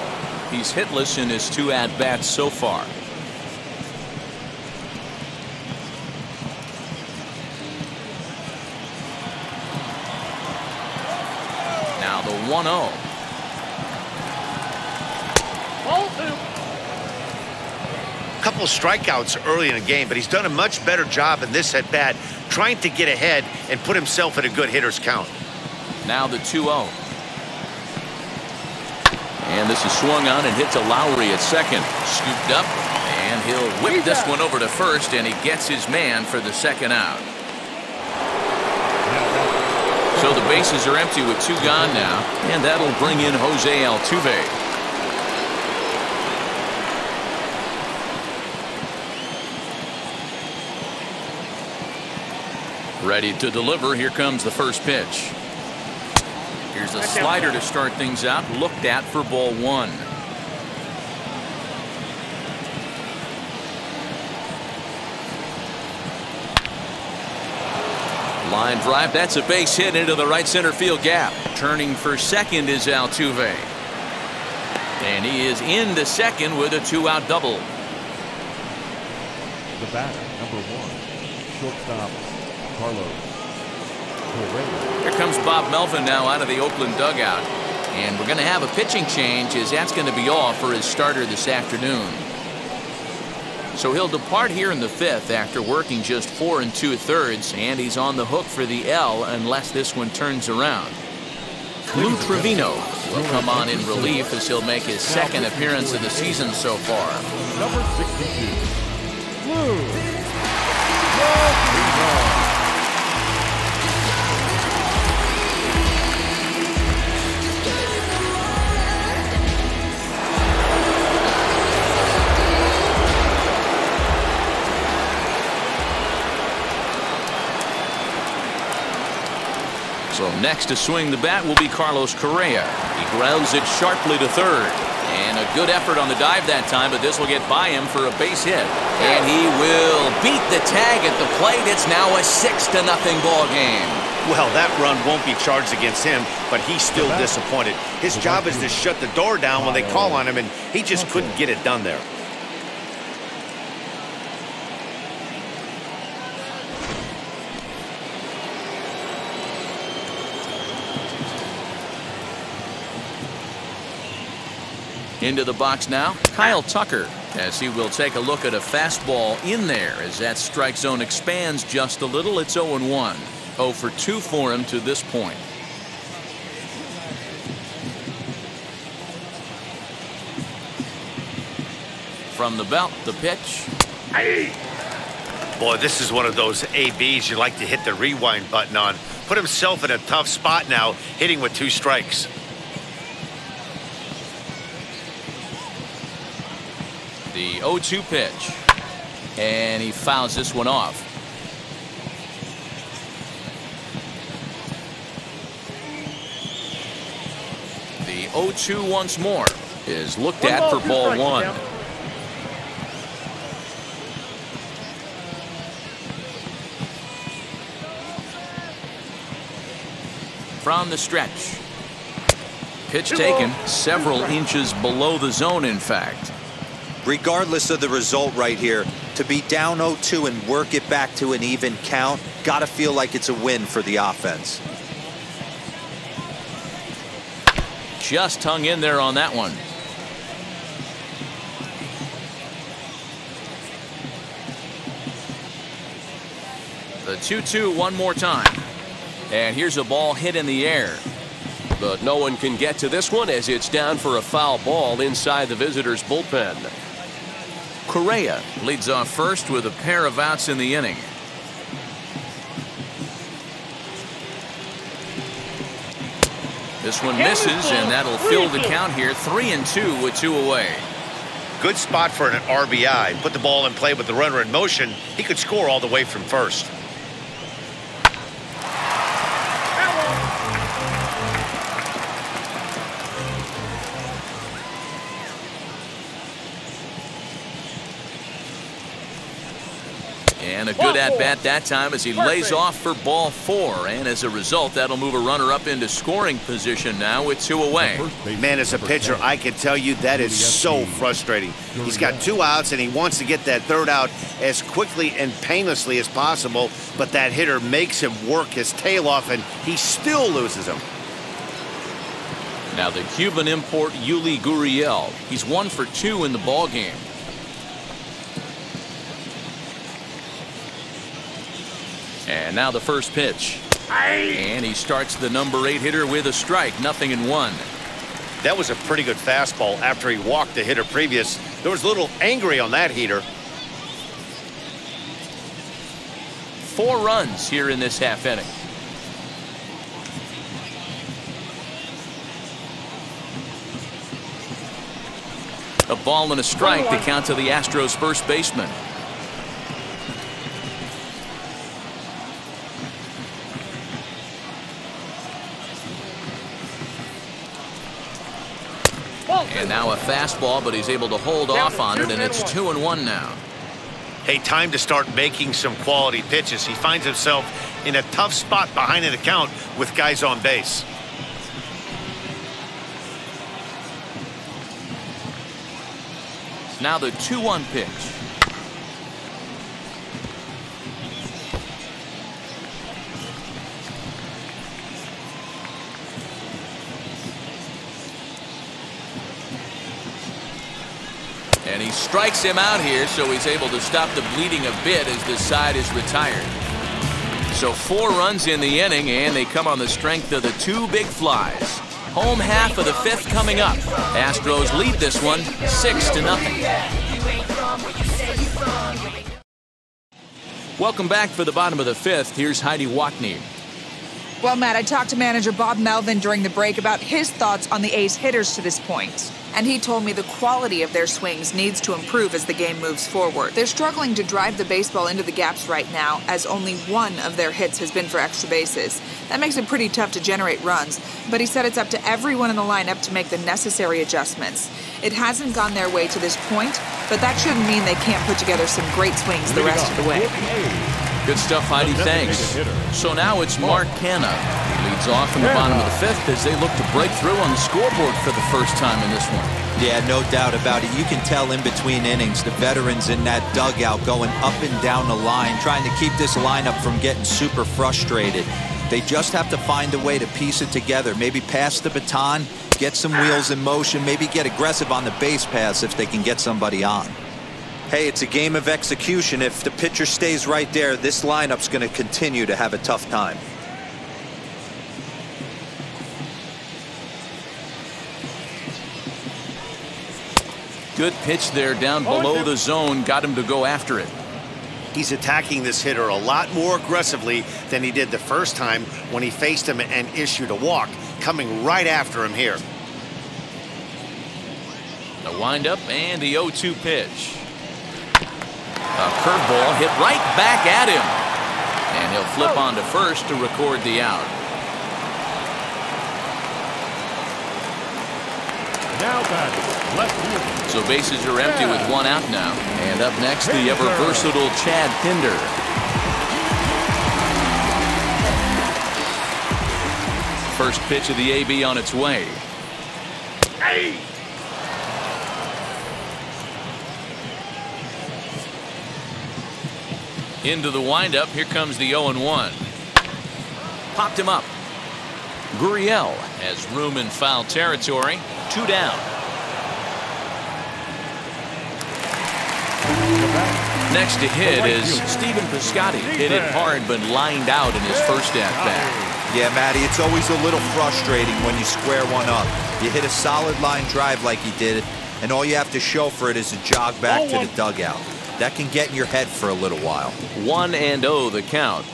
He's hitless in his 2 at-bats so far. Now the 1-0. Couple strikeouts early in the game, but he's done a much better job in this at-bat, trying to get ahead and put himself at a good hitter's count. Now the 2-0. And this is swung on and hit to Lowrie at second. Scooped up, and he'll whip this one over to first, and he gets his man for the second out. So the bases are empty with 2 gone now, and that'll bring in Jose Altuve. Ready to deliver. Here comes the first pitch. Here's a slider to start things out. Looked at for ball one. Line drive. That's a base hit into the right center field gap. Turning for second is Altuve. And he is into second with a 2-out double. The batter, number 1, shortstop, Carlos Correa. Here comes Bob Melvin now out of the Oakland dugout, and we're going to have a pitching change, as that's going to be all for his starter this afternoon. So he'll depart here in the 5th after working just 4 2/3, and he's on the hook for the L unless this one turns around. Lou Trivino will come on in relief as he'll make his second appearance of the season so far. Number 62, Lou Trivino. So next to swing the bat will be Carlos Correa. He grounds it sharply to third. And a good effort on the dive that time, but this will get by him for a base hit. And he will beat the tag at the plate. It's now a 6-0 ball game. Well, that run won't be charged against him, but he's still disappointed. His job is to shut the door down when they call on him, and he just couldn't get it done there. Into the box now, Kyle Tucker, as he will take a look at a fastball in there as that strike zone expands just a little. It's 0-1. 0 for 2 for him to this point. From the belt, the pitch. Hey. Boy, this is one of those ABs you like to hit the rewind button on. Put himself in a tough spot now, hitting with 2 strikes. The 0-2 pitch, and he fouls this one off. The 0-2 once more is looked at for ball one. From the stretch, pitch taken several inches below the zone, in fact. Regardless of the result right here, to be down 0-2 and work it back to an even count, got to feel like it's a win for the offense. Just hung in there on that one. The 2-2 one more time. And here's a ball hit in the air. But no one can get to this one as it's down for a foul ball inside the visitors' bullpen. Correa leads off first with a pair of outs in the inning. This one misses, and that'll fill the count here. 3-2 with 2 away. Good spot for an RBI. Put the ball in play with the runner in motion. He could score all the way from first. And a good at-bat that time as he lays off for ball 4. And as a result, that'll move a runner up into scoring position now with 2 away. Man, as a pitcher, I can tell you that is so frustrating. He's got 2 outs, and he wants to get that 3rd out as quickly and painlessly as possible. But that hitter makes him work his tail off, and he still loses him. Now the Cuban import, Yuli Gurriel. He's 1 for 2 in the ballgame. And now the first pitch. And he starts the number 8 hitter with a strike. 0-1. That was a pretty good fastball after he walked the hitter previous. There was a little angry on that hitter. 4 runs here in this half inning. A ball and a strike to count to the Astros first baseman. And now a fastball, but he's able to hold off on it, and it's 2-1 now. Hey, time to start making some quality pitches. He finds himself in a tough spot behind an account with guys on base. Now the 2-1 pitch. And he strikes him out here, so he's able to stop the bleeding a bit as the side is retired. So 4 runs in the inning, and they come on the strength of the 2 big flies. Home half of the 5th coming up. Astros lead this one 6-0. Welcome back for the bottom of the 5th. Here's Heidi Watney. Well, Matt, I talked to manager Bob Melvin during the break about his thoughts on the A's hitters to this point. and he told me the quality of their swings needs to improve as the game moves forward. They're struggling to drive the baseball into the gaps right now, as only one of their hits has been for extra bases. That makes it pretty tough to generate runs, but he said it's up to everyone in the lineup to make the necessary adjustments. It hasn't gone their way to this point, but that shouldn't mean they can't put together some great swings the rest of the way. Good stuff, Heidi. Thanks. So now it's Mark Canha. He leads off in the bottom of the fifth as they look to break through on the scoreboard for the first time in this one. Yeah, no doubt about it. You can tell in between innings the veterans in that dugout going up and down the line, trying to keep this lineup from getting super frustrated. They just have to find a way to piece it together. Maybe pass the baton, get some wheels in motion, maybe get aggressive on the base pass if they can get somebody on. Hey, it's a game of execution. If the pitcher stays right there, this lineup's going to continue to have a tough time. Good pitch there down below the zone. Got him to go after it. He's attacking this hitter a lot more aggressively than he did the first time when he faced him and issued a walk. Coming right after him here. The windup and the 0-2 pitch. A curveball hit right back at him, and he'll flip on to first to record the out. Now batting left. So bases are empty with one out now, and up next the ever versatile Chad Pinder. First pitch of the AB on its way. Hey. Into the windup. Here comes the 0-1. Popped him up. Gurriel has room in foul territory. Two down. Next to hit is Stephen Piscotty. Hit it hard but lined out in his first at bat. Yeah, Matty, it's always a little frustrating when you square one up. You hit a solid line drive like he did, and all you have to show for it is a jog back to the dugout. That can get in your head for a little while. 1-0 the count.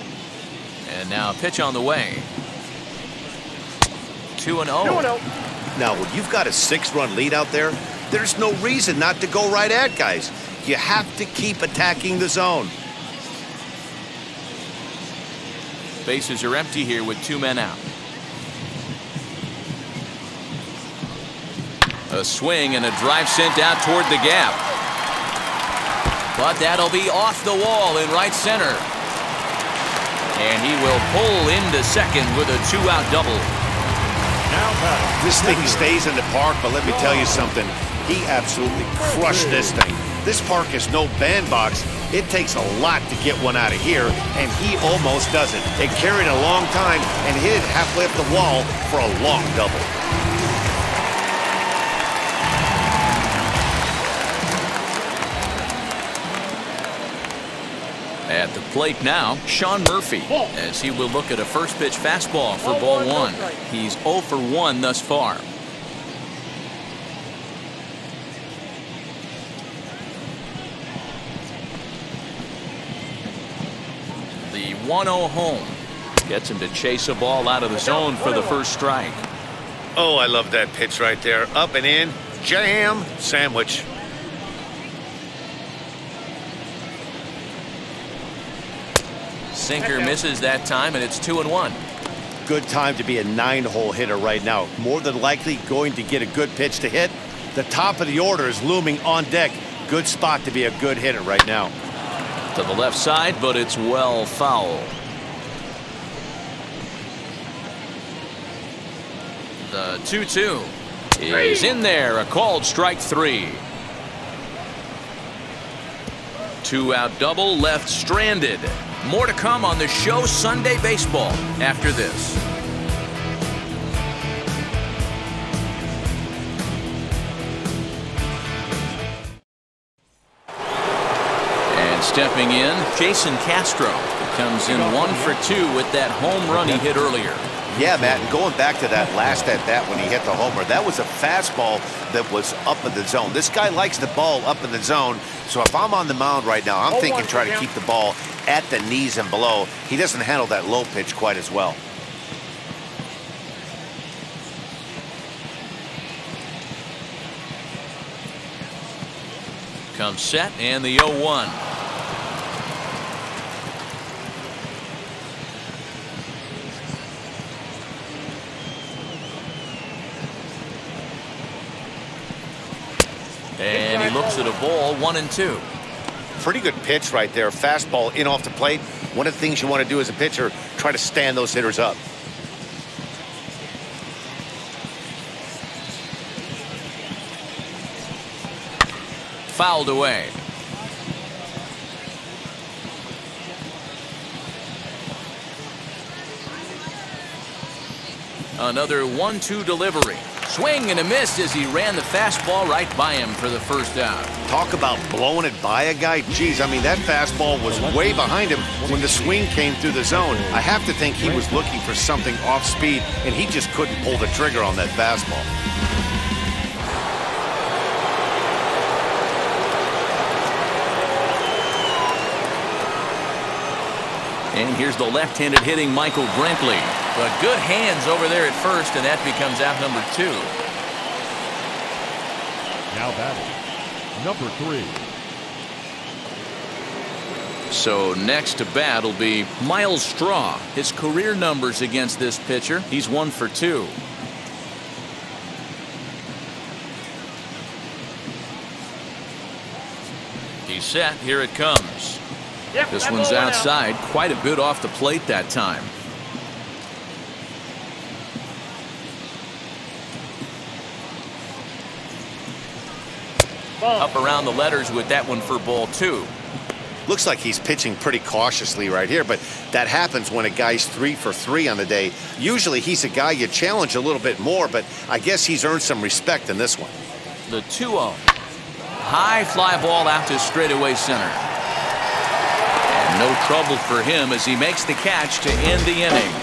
And now pitch on the way. 2-0. Now when you've got a 6-run lead out there, there's no reason not to go right at guys. You have to keep attacking the zone. Bases are empty here with two men out. A swing and a drive sent out toward the gap. But that'll be off the wall in right center. And he will pull into second with a two-out double. This thing stays in the park, but let me tell you something. He absolutely crushed this thing. This park is no bandbox. It takes a lot to get one out of here, and he almost does it. It carried a long time and hit it halfway up the wall for a long double. At the plate now, Sean Murphy, as he will look at a first pitch fastball for ball one. He's 0 for 1 thus far. The 1-0 home gets him to chase a ball out of the zone for the first strike. Oh, I love that pitch right there. Up and in, jam sandwich. Sinker misses that time, and it's 2-1. Good time to be a 9-hole hitter right now. More than likely going to get a good pitch to hit. The top of the order is looming on deck. Good spot to be a good hitter right now. To the left side, but it's well foul. The 2-2 is in there. A called strike three. Two-out double left stranded. More to come on the show Sunday Baseball after this. And stepping in, Jason Castro comes in 1 for 2 with that home run he hit earlier. Yeah, Matt, and going back to that last at bat when he hit the homer, that was a fastball that was up in the zone. This guy likes the ball up in the zone, so if I'm on the mound right now, I'm thinking try to keep the ball at the knees and below. He doesn't handle that low pitch quite as well. comes set, and the 0-1. And he looks at a ball, 1-2. Pretty good pitch right there. Fastball in off the plate. One of the things you want to do as a pitcher, try to stand those hitters up. Fouled away. Another 1-2 delivery. Swing and a miss as he ran the fastball right by him for the first out. Talk about blowing it by a guy. Geez, I mean, that fastball was way behind him when the swing came through the zone. I have to think he was looking for something off speed, and he just couldn't pull the trigger on that fastball. And here's the left-handed hitting Michael Brantley. But good hands over there at first, and that becomes out number 2. Now batting number 3. So next to bat will be Miles Straw. His career numbers against this pitcher, he's 1 for 2. He's set. Here it comes. This one's outside, quite a bit off the plate that time. Up around the letters with that one for ball 2. Looks like he's pitching pretty cautiously right here, but that happens when a guy's 3 for 3 on the day. Usually he's a guy you challenge a little bit more, but I guess he's earned some respect in this one. The 2-0. High fly ball out to straightaway center. No trouble for him as he makes the catch to end the inning.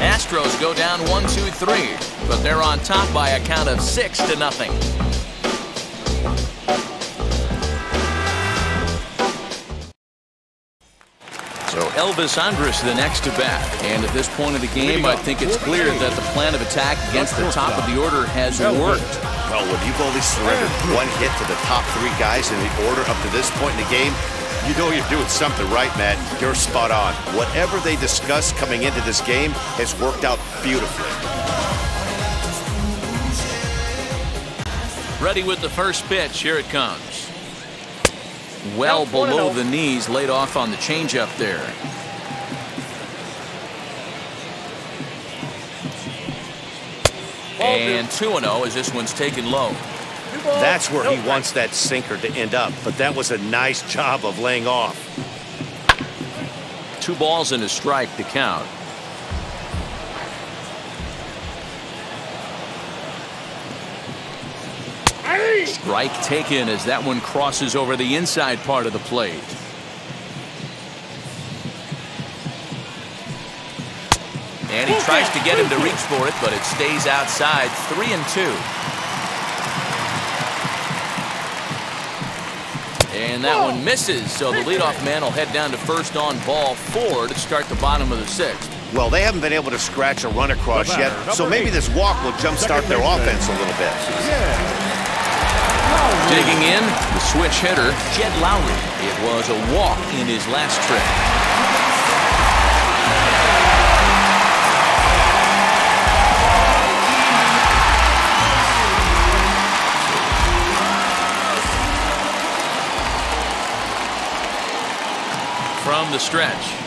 Astros go down 1-2-3, but they're on top by a count of 6-0. So Elvis Andrus the next to bat, and at this point of the game, I think it's clear that the plan of attack against the top of the order has worked. Well, when you've only surrendered one hit to the top 3 guys in the order up to this point in the game, you know you're doing something right, Matt. You're spot on. Whatever they discussed coming into this game has worked out beautifully. Ready with the first pitch. Here it comes. Well below the knees, laid off on the changeup there. And 2-0 as this one's taken low. That's where he wants that sinker to end up, but that was a nice job of laying off. 2-1 to count. Strike taken as that one crosses over the inside part of the plate. And he tries to get him to reach for it, but it stays outside. 3-2. And that one misses, so the leadoff man will head down to first on ball 4 to start the bottom of the 6th. Well, they haven't been able to scratch a run across yet, so maybe this walk will jumpstart their offense a little bit. Digging in, the switch hitter, Jed Lowrie. It was a walk in his last trip. From the stretch.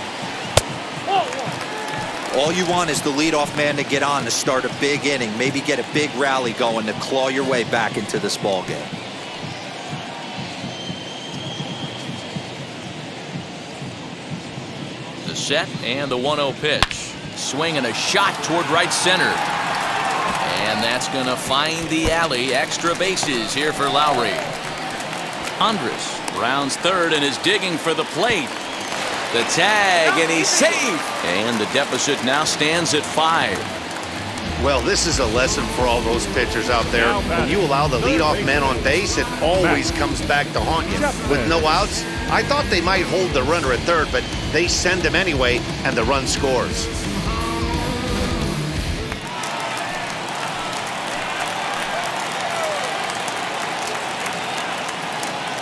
All you want is the leadoff man to get on to start a big inning, maybe get a big rally going to claw your way back into this ball game. The set and the 1-0 pitch. Swing and a shot toward right center. And that's going to find the alley. Extra bases here for Lowrie. Andrus rounds third and is digging for the plate. The tag, and he's safe. And the deficit now stands at 5. Well, this is a lesson for all those pitchers out there. When you allow the leadoff man on base, it always comes back to haunt you. With no outs, I thought they might hold the runner at third, but they send him anyway, and the run scores.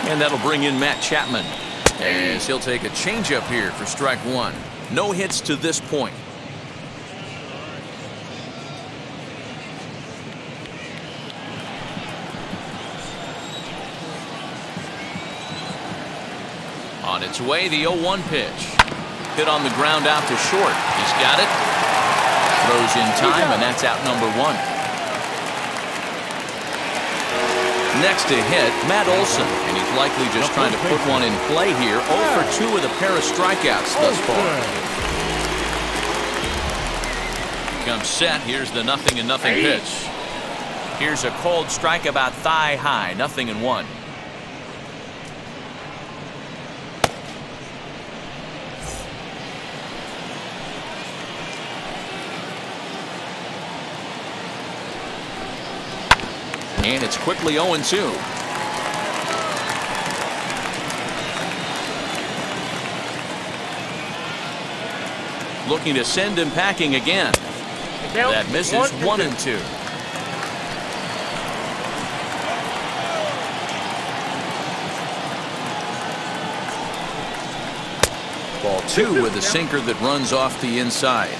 And And that'll bring in Matt Chapman, as he'll take a changeup here for strike one. No hits to this point. On its way, the 0-1 pitch. Hit on the ground out to short. He's got it. Throws in time, and that's out number one. Next to hit, Matt Olson, and he's likely just trying to put one in play here. 0 for 2 with a pair of strikeouts thus far. Comes set. Here's the 0-0 pitch. Here's a cold strike about thigh high. 0-1. And it's quickly 0-2. Looking to send him packing again. That misses 1-2. Ball two with a sinker that runs off the inside.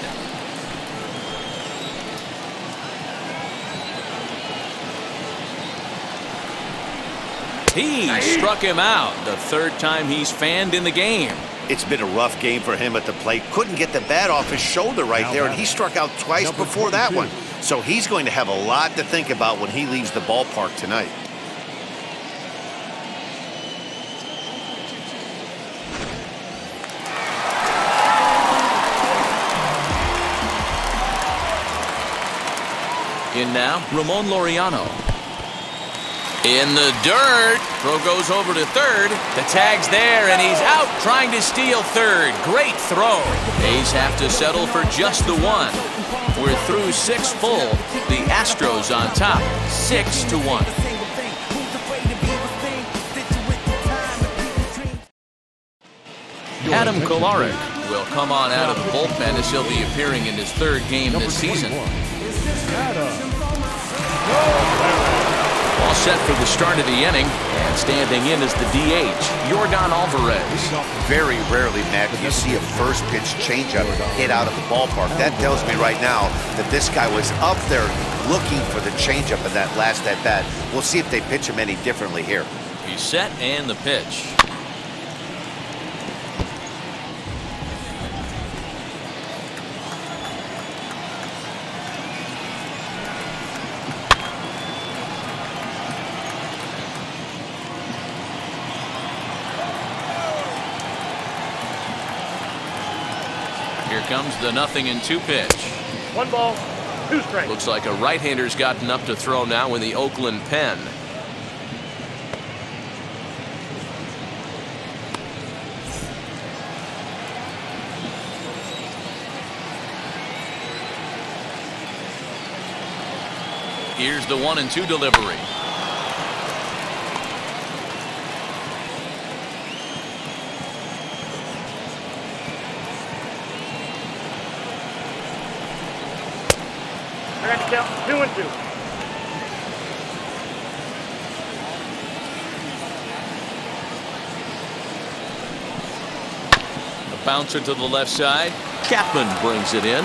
He struck him out, the third time he's fanned in the game. It's been a rough game for him at the plate. Couldn't get the bat off his shoulder right there, and he struck out twice before that one. So he's going to have a lot to think about when he leaves the ballpark tonight. In now, Ramon Laureano. In the dirt. Throw goes over to third. The tag's there, and he's out trying to steal third. Great throw. A's have to settle for just the one. We're through six full. The Astros on top, 6-1. Adam Kolarek will come on out of the bullpen as he'll be appearing in his third game this season. All set for the start of the inning, and standing in is the DH, Yordan Alvarez. Very rarely, Matt, you see a first pitch changeup hit out of the ballpark. That tells me right now that this guy was up there looking for the changeup in that last at bat. We'll see if they pitch him any differently here. He's set, and the pitch. Comes the 0-2 pitch. 1-2 strike. Looks like a right-hander's gotten up to throw now in the Oakland pen. Here's the 1-2 delivery. Count 2-2. A bouncer to the left side. Chapman brings it in,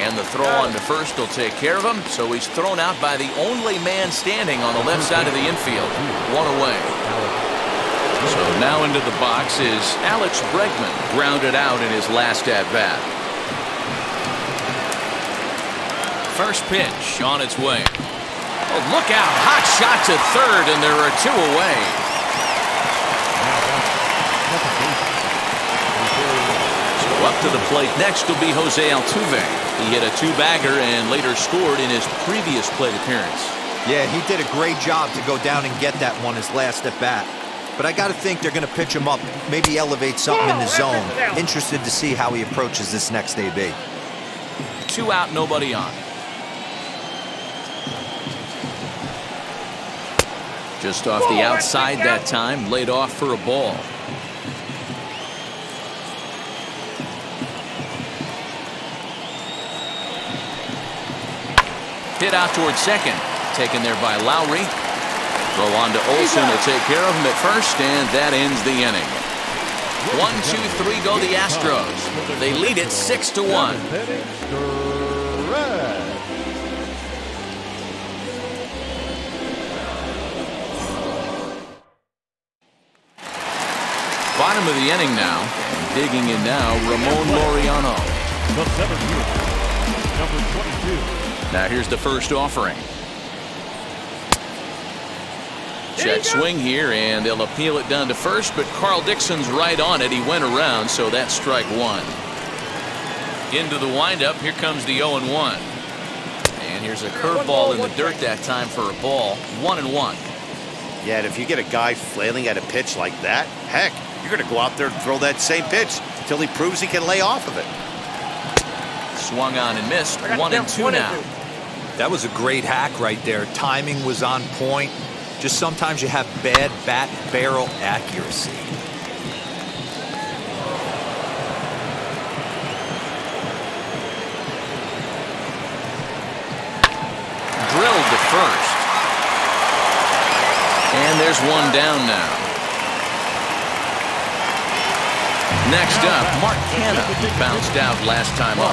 and the throw on to first will take care of him. So he's thrown out by the only man standing on the left side of the infield. One away. So now into the box is Alex Bregman, grounded out in his last at bat. First pitch on its way. Oh, look out. Hot shot to third, and there are two away. So up to the plate next will be Jose Altuve. He hit a two-bagger and later scored in his previous plate appearance. Yeah, he did a great job to go down and get that one his last at bat. But I got to think they're going to pitch him up, maybe elevate something in the zone. Interested to see how he approaches this next AB. Two out, nobody on. Just off the outside that time, laid off for a ball. Hit out towards second, taken there by Lowrie. Rolando Olson will take care of him at first, and that ends the inning. 1, 2, 3 go the Astros. They lead it 6-1. Bottom of the inning now. And digging in now, Ramon Laureano. Now here's the first offering. Check swing here, and they'll appeal it down to first, but Carl Dixon's right on it. He went around, so that's strike one. Into the windup, here comes the 0-1. And here's a curveball in the dirt that time for a ball. 1-1. Yeah, and if you get a guy flailing at a pitch like that, heck, you're going to go out there and throw that same pitch until he proves he can lay off of it. Swung on and missed. 1-2 now. That was a great hack right there. Timing was on point. Just sometimes you have bad bat barrel accuracy. Drilled to first. And there's one down now. Next up, Mark Canha bounced out last time up.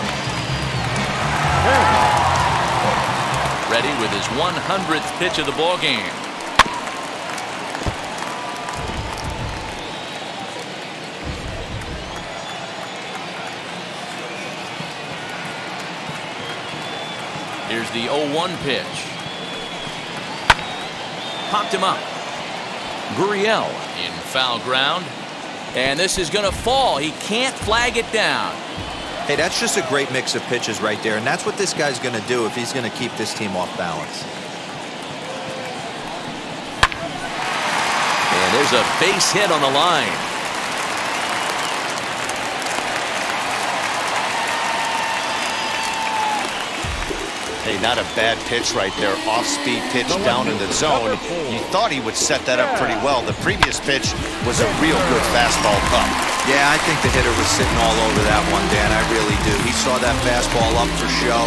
Ready with his 100th pitch of the ballgame. Here's the 0-1 pitch. Popped him up. Gurriel in foul ground. And this is going to fall. He can't flag it down. Hey, that's just a great mix of pitches right there. And that's what this guy's going to do if he's going to keep this team off balance. And there's a base hit on the line. Hey, not a bad pitch right there. Off-speed pitch down in the zone. You thought he would set that up pretty well. The previous pitch was a real good fastball up. Yeah, I think the hitter was sitting all over that one, Dan. I really do. He saw that fastball up for show.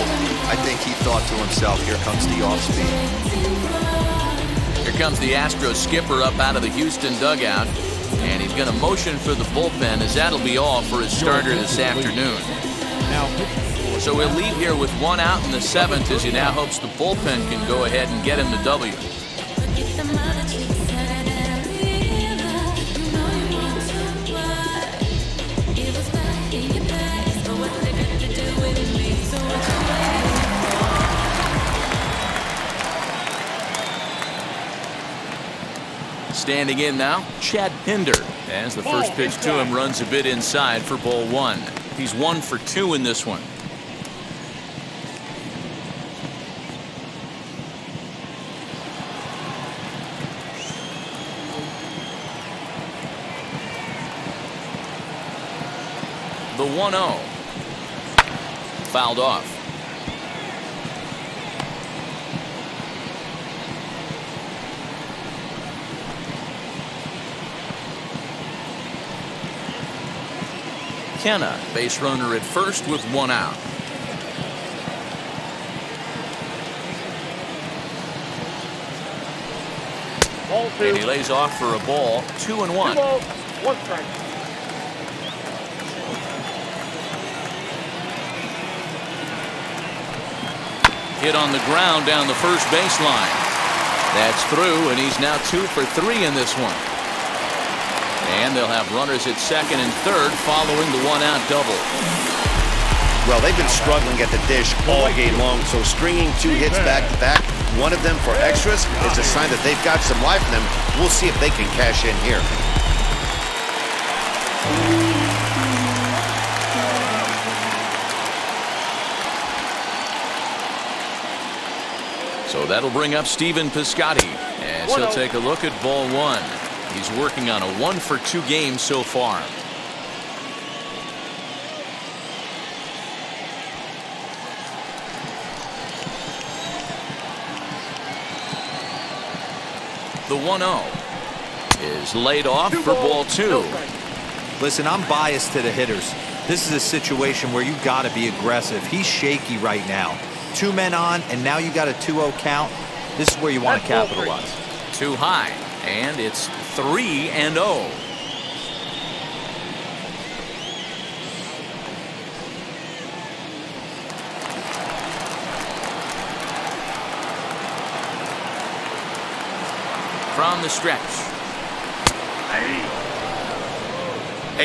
I think he thought to himself, here comes the off-speed. Here comes the Astros skipper up out of the Houston dugout. And he's going to motion for the bullpen, as that'll be all for his starter this afternoon. Now, so we'll leave here with one out in the seventh, as he now hopes the bullpen can go ahead and get him the W. Standing in now, Chad Pinder, as the first pitch to him runs a bit inside for ball one. He's 1 for 2 in this one. The 1-0. Fouled off. Canha, base runner at first with one out. And he lays off for a ball. 2-1. 2-0, 1 strike. Hit on the ground down the first baseline. That's through, and he's now 2 for 3 in this one. And they'll have runners at second and third following the one-out double. Well, they've been struggling at the dish all game long, so stringing 2 hits back-to-back, one of them for extras, is a sign that they've got some life in them. We'll see if they can cash in here. So that'll bring up Stephen Piscotty, as he'll take a look at ball one. He's working on a 1 for 2 game so far. The 1-0 is laid off for ball two. Listen, I'm biased to the hitters. This is a situation where you got to be aggressive. He's shaky right now. 2 men on, and now you got a 2-0 count. This is where you want to capitalize. too high, and it's 3-0. From the stretch. Hey,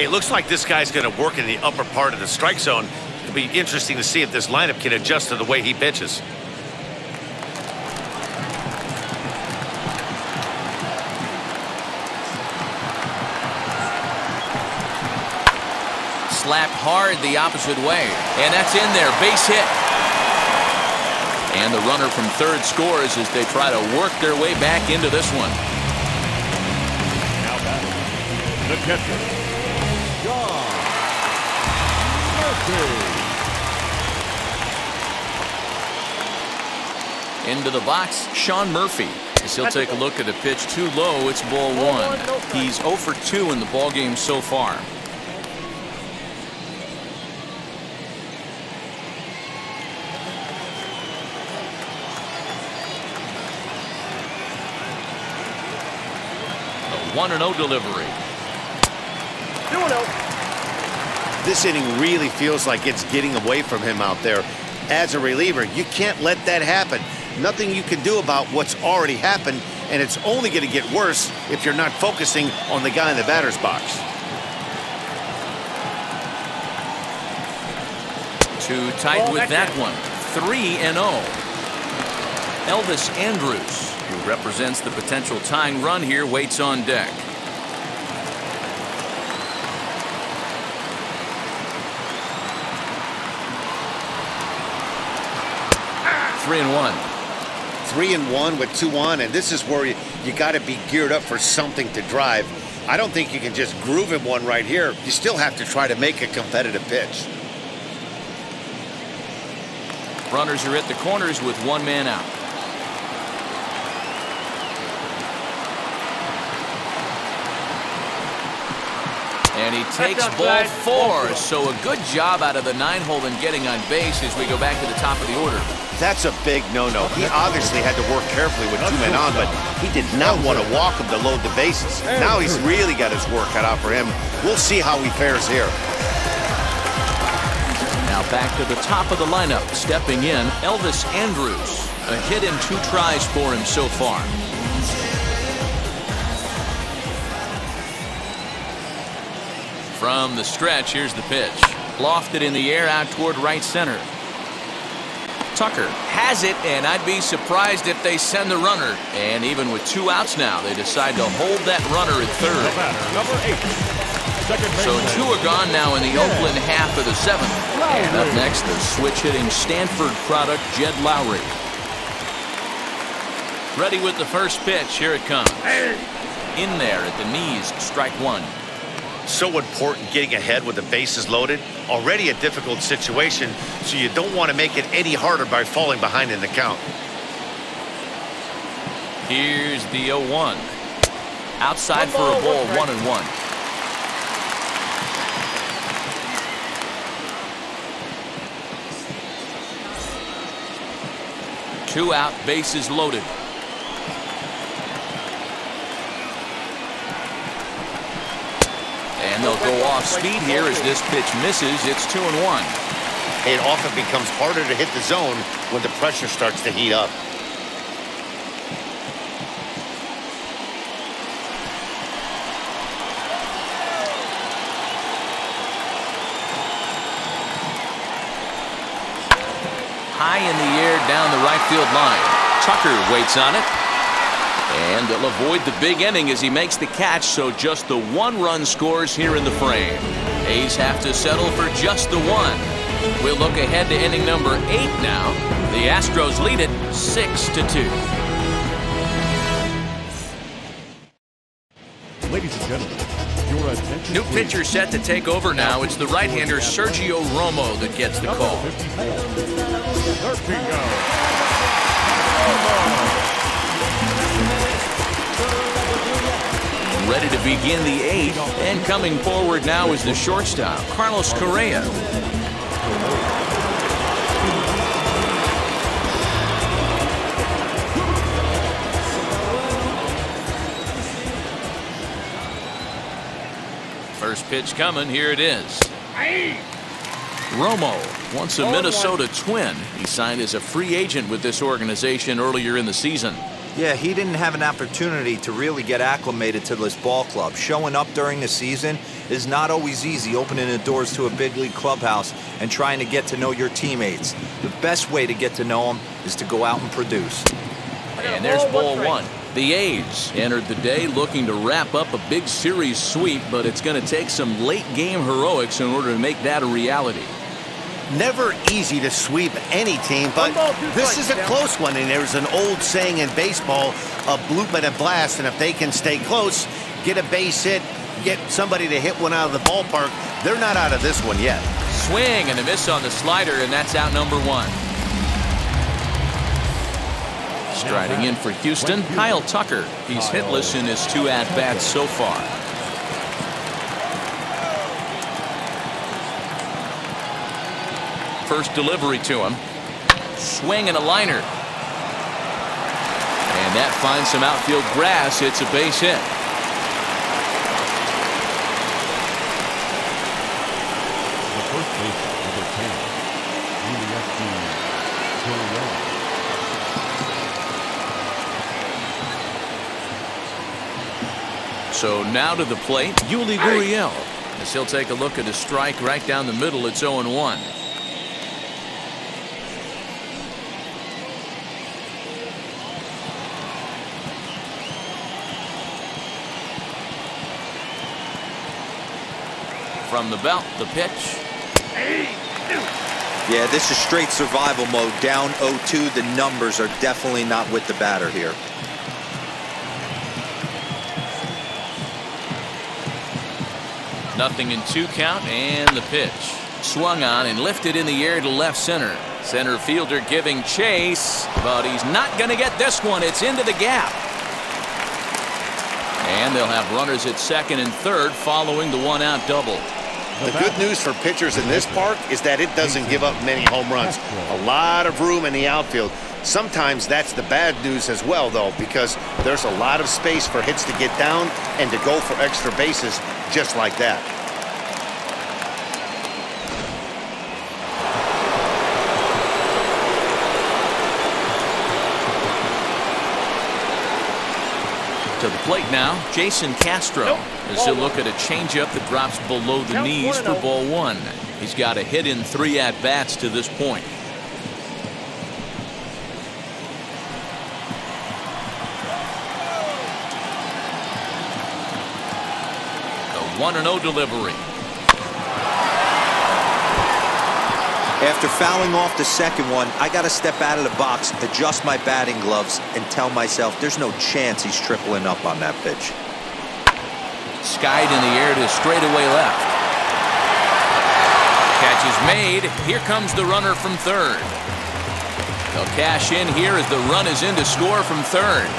it looks like this guy's going to work in the upper part of the strike zone. It'll be interesting to see if this lineup can adjust to the way he pitches. Slapped hard the opposite way, and that's in there. Base hit. And the runner from third scores as they try to work their way back into this one. Now batting, the catcher, Sean Murphy. Into the box, Sean Murphy. As he'll take a look at a pitch too low. It's ball one. He's 0 for 2 in the ball game so far. A 1-0 delivery. 2-0. This inning really feels like it's getting away from him out there. As a reliever, you can't let that happen. Nothing you can do about what's already happened, and it's only going to get worse if you're not focusing on the guy in the batter's box. 2 tight with that one. 3-0. Elvis Andrus, who represents the potential tying run here, waits on deck. Ah. 3-1. 3-1 with 2 on, and this is where you got to be geared up for something to drive. I don't think you can just groove him one right here. You still have to try to make a competitive pitch. Runners are at the corners with 1 man out. And he takes ball 4, so a good job out of the 9-hole in getting on base as we go back to the top of the order. That's a big no-no. He obviously had to work carefully with 2 men on, but he did not want to walk him to load the bases. Now he's really got his work cut out for him. We'll see how he fares here. Now back to the top of the lineup. Stepping in, Elvis Andrus. A hit in 2 tries for him so far. From the stretch, here's the pitch. Lofted in the air out toward right center. Tucker has it, and I'd be surprised if they send the runner. And even with 2 outs now, they decide to hold that runner at third. Number 8. So 2 are gone now in the Oakland half of the 7th. And up next, the switch-hitting Stanford product, Jed Lowrie. Ready with the first pitch. Here it comes. In there at the knees, strike 1. So important getting ahead with the bases loaded. Already a difficult situation, so you don't want to make it any harder by falling behind in the count. Here's the 0-1. Outside for a ball, 1-1. Right. 2 out, bases loaded. And they'll go off speed here as this pitch misses. It's 2-1. It often becomes harder to hit the zone when the pressure starts to heat up. High in the air down the right field line. Tucker waits on it. And they'll avoid the big inning as he makes the catch, so just the 1 run scores here in the frame. A's have to settle for just the 1. We'll look ahead to inning number 8 now. The Astros lead it 6-2. Ladies and gentlemen, your attention. New pitcher set to take over now. It's the right-hander Sergio Romo that gets the call. 54. Ready to begin the 8th, and coming forward now is the shortstop, Carlos Correa. pitch coming. Here it is. Romo, once a Minnesota Twin, he signed as a free agent with this organization earlier in the season. Yeah, he didn't have an opportunity to really get acclimated to this ball club. Showing up during the season is not always easy, opening the doors to a big league clubhouse and trying to get to know your teammates. The best way to get to know them is to go out and produce. And there's ball one. The A's entered the day looking to wrap up a big series sweep, but it's going to take some late game heroics in order to make that a reality. Never easy to sweep any team, but this is a close one, and there's an old saying in baseball, a bloop and a blast, and if they can stay close, get a base hit, get somebody to hit one out of the ballpark, they're not out of this one yet. Swing and a miss on the slider, and that's out number one. Striding in for Houston, Kyle Tucker. He's hitless in his two at-bats so far. First delivery to him. Swing and a liner. And that finds some outfield grass. It's a base hit. The first base, number 10, Yuli Gurriel. So now to the plate, Yuli Gurriel. As he'll take a look at his strike right down the middle, it's 0-1. From the belt, the pitch. Yeah, this is straight survival mode. Down 0-2. The numbers are definitely not with the batter here. Nothing in two count, and the pitch. Swung on and lifted in the air to left center. Center fielder giving chase, but he's not going to get this one. It's into the gap. And they'll have runners at second and third following the one-out double. The good news for pitchers in this park is that it doesn't give up many home runs. A lot of room in the outfield. Sometimes that's the bad news as well, though, because there's a lot of space for hits to get down and to go for extra bases just like that. To the plate now, Jason Castro, as he'll look at a changeup that drops below the knees for ball one. He's got a hit in three at-bats to this point. The 1-0 delivery. After fouling off the second one, I got to step out of the box, adjust my batting gloves, and tell myself there's no chance he's tripling up on that pitch. Skied in the air to straightaway left. Catch is made. Here comes the runner from third. They'll cash in here as the run is in to score from third.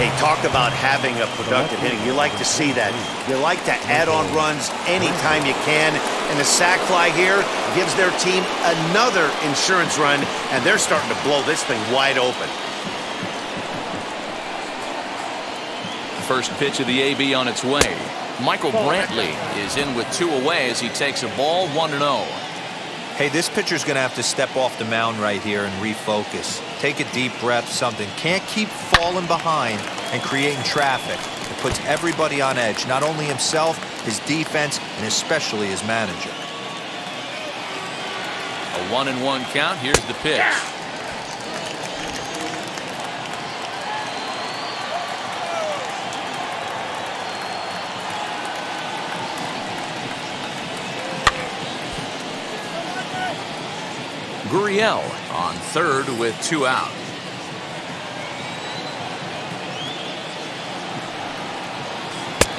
Hey, talk about having a productive hitting. You like to see that. You like to add on runs anytime you can. And the sac fly here gives their team another insurance run, and they're starting to blow this thing wide open. First pitch of the AB on its way. Michael Brantley is in with two away as he takes a ball, 1-0. Hey, this pitcher's going to have to step off the mound right here and refocus. Take a deep breath, something. Can't keep falling behind and creating traffic. It puts everybody on edge, not only himself, his defense, and especially his manager. A 1-1 count. Here's the pitch. Gurriel on third with two out.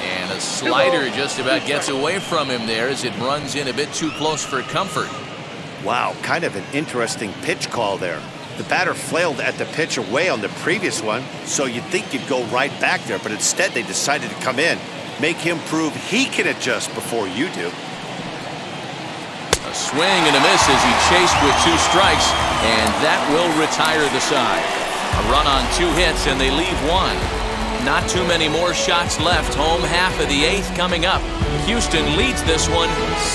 And a slider just about gets away from him there as it runs in a bit too close for comfort. Wow, kind of an interesting pitch call there. The batter flailed at the pitch away on the previous one, so you'd think you'd go right back there, but instead they decided to come in, make him prove he can adjust before you do. A swing and a miss as he chased with two strikes, and that will retire the side. A run on two hits, and they leave one. Not too many more shots left. Home half of the eighth coming up. Houston leads this one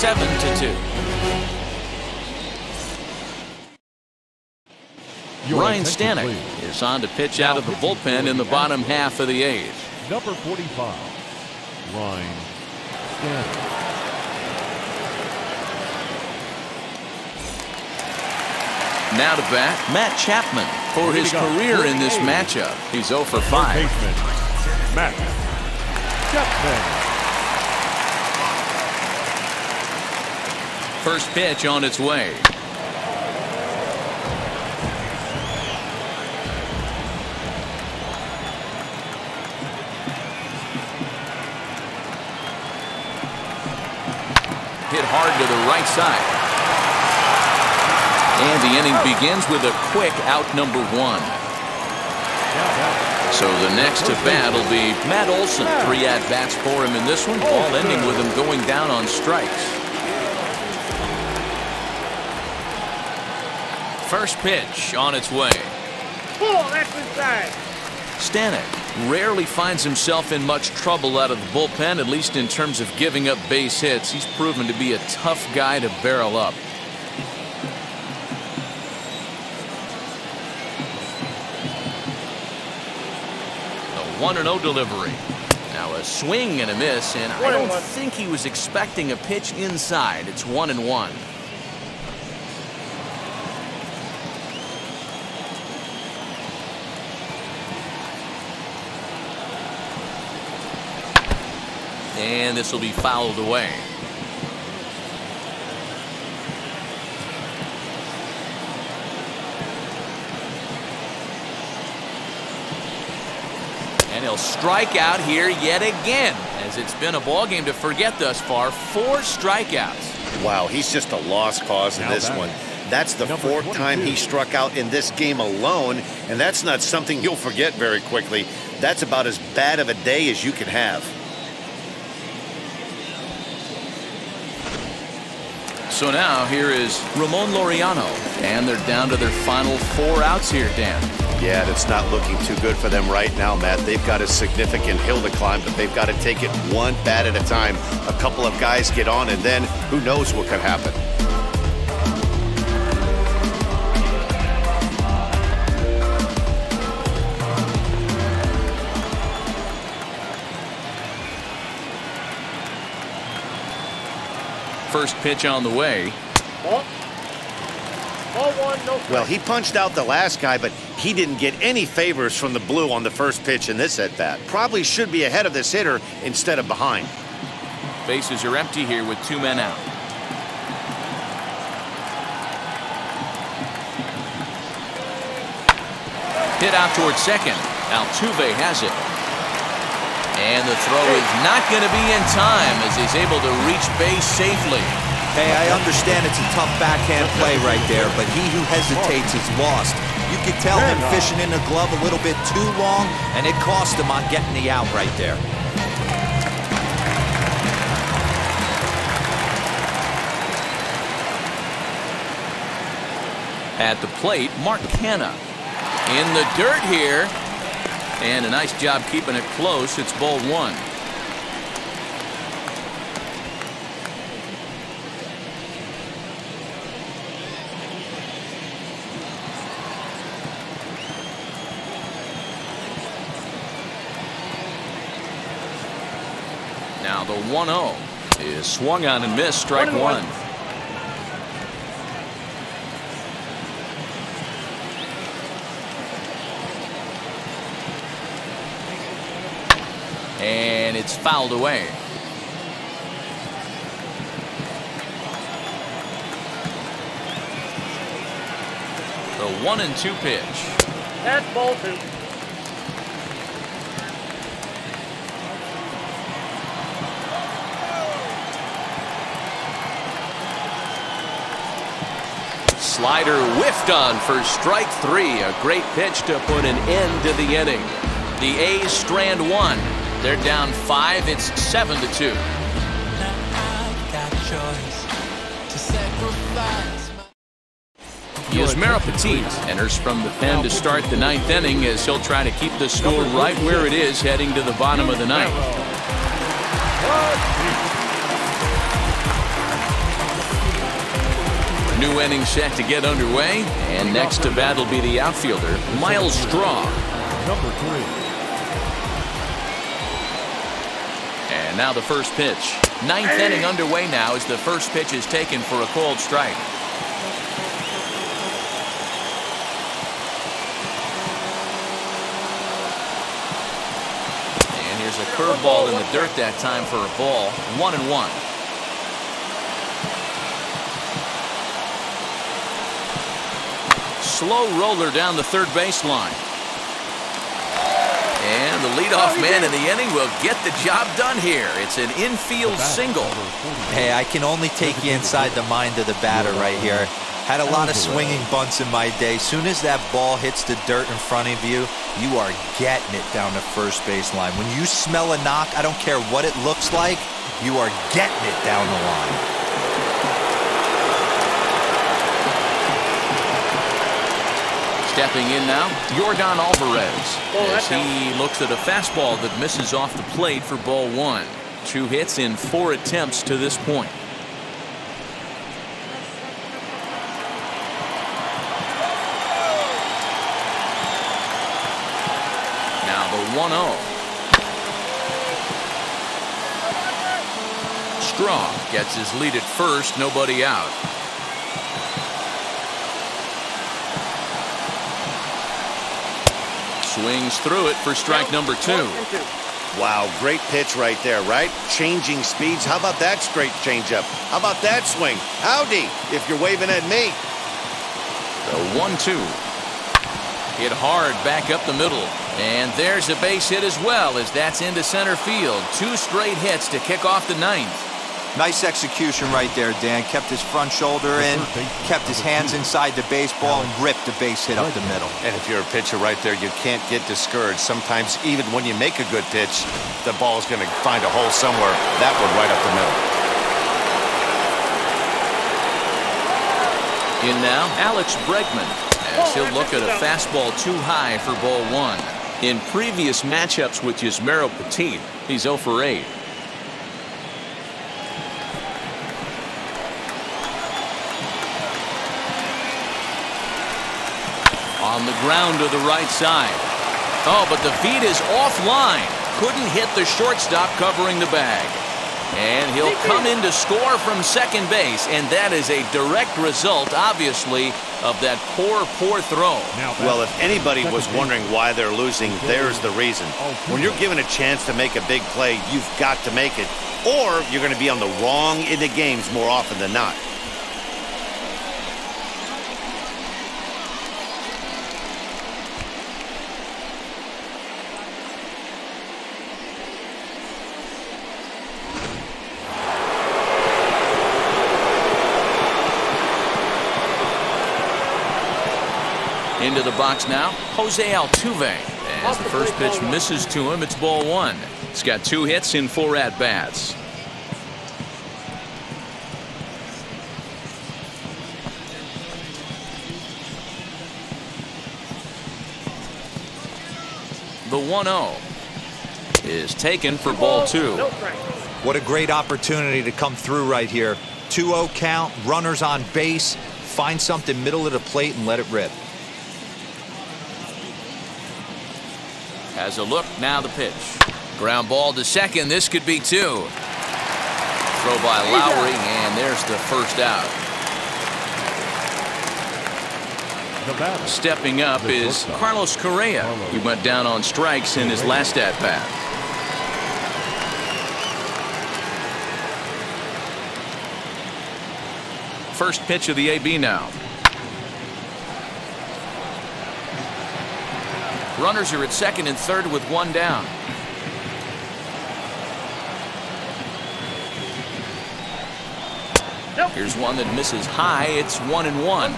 7-2. Ryne Stanek is on to pitch out of the bullpen in the bottom half of the eighth. Number 45, Ryne Stanek. Now to bat, Matt Chapman, for his career in this matchup. He's 0 for 5. Matt Chapman. First pitch on its way. Hit hard to the right side. And the inning begins with a quick out number one. So the next to bat will be Matt Olson. 3 at-bats for him in this one, all ending with him going down on strikes. First pitch on its way. Stanek rarely finds himself in much trouble out of the bullpen, at least in terms of giving up base hits. He's proven to be a tough guy to barrel up. A 1-0 delivery. Now a swing and a miss, and I don't think he was expecting a pitch inside. It's 1-1. And this will be fouled away. And he'll strike out here yet again, as it's been a ball game to forget thus far. 4 strikeouts. Wow, he's just a lost cause in this one. That's the 4th time he struck out in this game alone, and that's not something you'll forget very quickly. That's about as bad of a day as you can have. So now here is Ramon Laureano, and they're down to their final 4 outs here, Dan. Yeah, and it's not looking too good for them right now, Matt. They've got a significant hill to climb, but they've got to take it one bat at a time. A couple of guys get on, and then who knows what could happen. First pitch on the way. Well, he punched out the last guy, but he didn't get any favors from the blue on the first pitch in this at bat. Probably should be ahead of this hitter instead of behind. Bases are empty here with 2 men out. Hit out towards second. Altuve has it. And the throw is not going to be in time, as he's able to reach base safely. Hey, I understand it's a tough backhand play right there, but he who hesitates is lost. You could tell him fishing in the glove a little bit too long, and it cost him on getting the out right there. At the plate, Mark Canha in the dirt here. And a nice job keeping it close. It's ball one. Now the 1-0 is swung on and missed. Strike one. And it's fouled away. The 1-2 pitch. That's ball 2. Slider whiffed on for strike 3. A great pitch to put an end to the inning. The A's strand 1. They're down 5. It's 7-2. Now I've got choice to sacrifice. Yasmera Petit enters from the pen to start the ninth inning as he'll try to keep the score right where it is heading to the bottom of the ninth. New inning set to get underway, and next to bat will be the outfielder Miles Straw. And now the first pitch. Ninth inning underway now as the first pitch is taken for a called strike. And here's a curveball in the dirt that time for a ball. 1-1. Slow roller down the third baseline. And the leadoff man in the inning will get the job done here. It's an infield single. Hey, I can only take you inside the mind of the batter right here. Had a lot of swinging bunts in my day. Soon as that ball hits the dirt in front of you, you are getting it down the first baseline. When you smell a knock, I don't care what it looks like, you are getting it down the line. Stepping in now, Yordan Alvarez, as he looks at a fastball that misses off the plate for ball one. 2 hits in 4 attempts to this point. Now the 1-0. Straw gets his lead at first, nobody out. Swings through it for strike number 2. Wow, great pitch right there, right? Changing speeds. How about that straight changeup? How about that swing? Howdy, if you're waving at me. The 1-2. Hit hard back up the middle. And there's a base hit as well, as that's into center field. 2 straight hits to kick off the ninth. Nice execution right there, Dan. Kept his front shoulder in, kept his hands inside the baseball, and ripped the base hit up the middle. And if you're a pitcher right there, you can't get discouraged. Sometimes even when you make a good pitch, the ball is going to find a hole somewhere. That one right up the middle. In now, Alex Bregman, as he'll look at a fastball too high for ball 1. In previous matchups with Yasmera Petit, he's 0 for 8. On the ground to the right side. Oh, but the feed is offline. Couldn't hit the shortstop covering the bag. And he'll come in to score from second base, and that is a direct result, obviously, of that poor throw. Well, if anybody was wondering why they're losing, there's the reason. When you're given a chance to make a big play, you've got to make it, or you're going to be on the wrong end of games more often than not. Into the box now, Jose Altuve. As the first pitch misses to him, it's ball 1. He's got 2 hits in 4 at-bats. The 1-0 is taken for ball 2. What a great opportunity to come through right here. 2-0 count, runners on base, find something middle of the plate and let it rip. Has a look, now the pitch. Ground ball to second, this could be 2. Throw by Lowrie, and there's the first out. Stepping up is Carlos Correa. He went down on strikes in his last at-bat. First pitch of the AB now. Runners are at second and third with 1 down. Here's one that misses high. It's 1-1.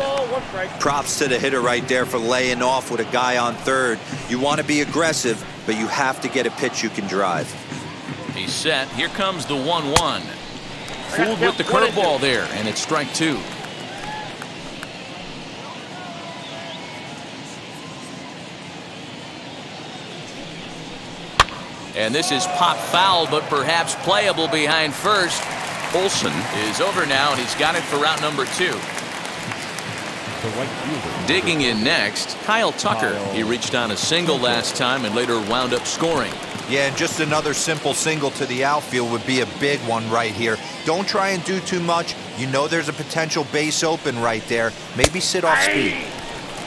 Props to the hitter right there for laying off with a guy on third. You want to be aggressive, but you have to get a pitch you can drive. He's set. Here comes the 1-1. Fooled with the curveball there, and it's strike 2. And this is pop foul, but perhaps playable behind first. Olson is over now, and he's got it for route number 2. Digging in next, Kyle Tucker. He reached on a single last time and later wound up scoring. Yeah, and just another simple single to the outfield would be a big one right here. Don't try and do too much. You know there's a potential base open right there. Maybe sit off speed.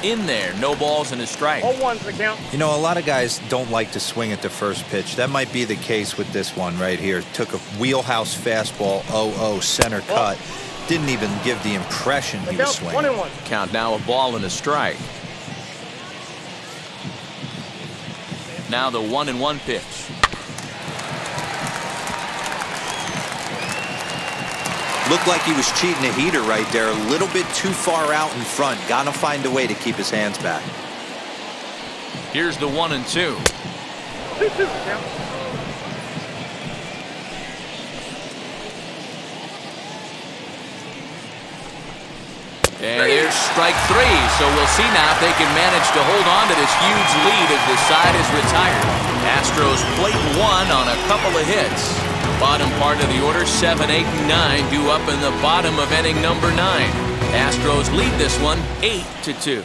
In there, no balls and a strike. Oh, one's the count. You know, a lot of guys don't like to swing at the first pitch. That might be the case with this one right here. Took a wheelhouse fastball, 0-0 center cut. Didn't even give the impression he was swinging. 1-1. Count now, a ball and a strike. Now the 1-1 pitch. Looked like he was cheating a heater right there. A little bit too far out in front. Gotta find a way to keep his hands back. Here's the 1-2. 2-2 count. And here's strike 3, so we'll see now if they can manage to hold on to this huge lead as the side is retired. Astros plate 1 on a couple of hits. Bottom part of the order, 7, 8, and 9 due up in the bottom of inning number 9. Astros lead this one 8-2.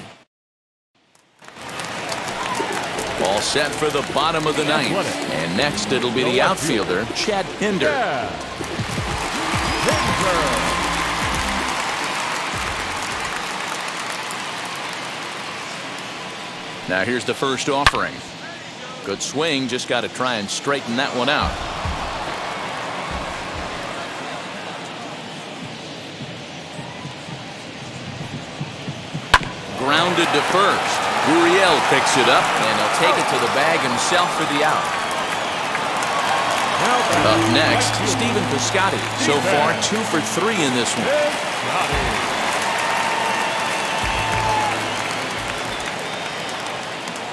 All set for the bottom of the 9th. And next it'll be the outfielder, Chad Pinder. Now here's the first offering. Good swing, just got to try and straighten that one out. Grounded to first. Gurriel picks it up, and he'll take it to the bag himself for the out. Up next, Stephen Piscotty. So far, 2 for 3 in this one.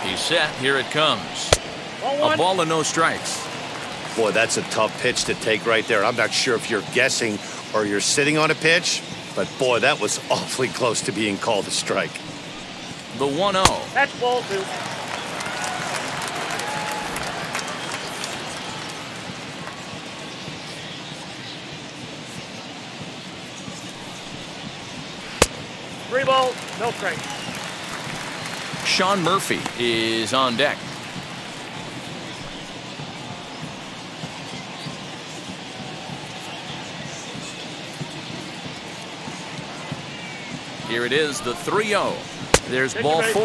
He's set. Here it comes. A ball and no strikes. Boy, that's a tough pitch to take right there. I'm not sure if you're guessing or you're sitting on a pitch, but boy, that was awfully close to being called a strike. The 1-0. That's ball 2. Three balls, no strikes. Sean Murphy is on deck. Here it is, the 3-0. There's ball 4.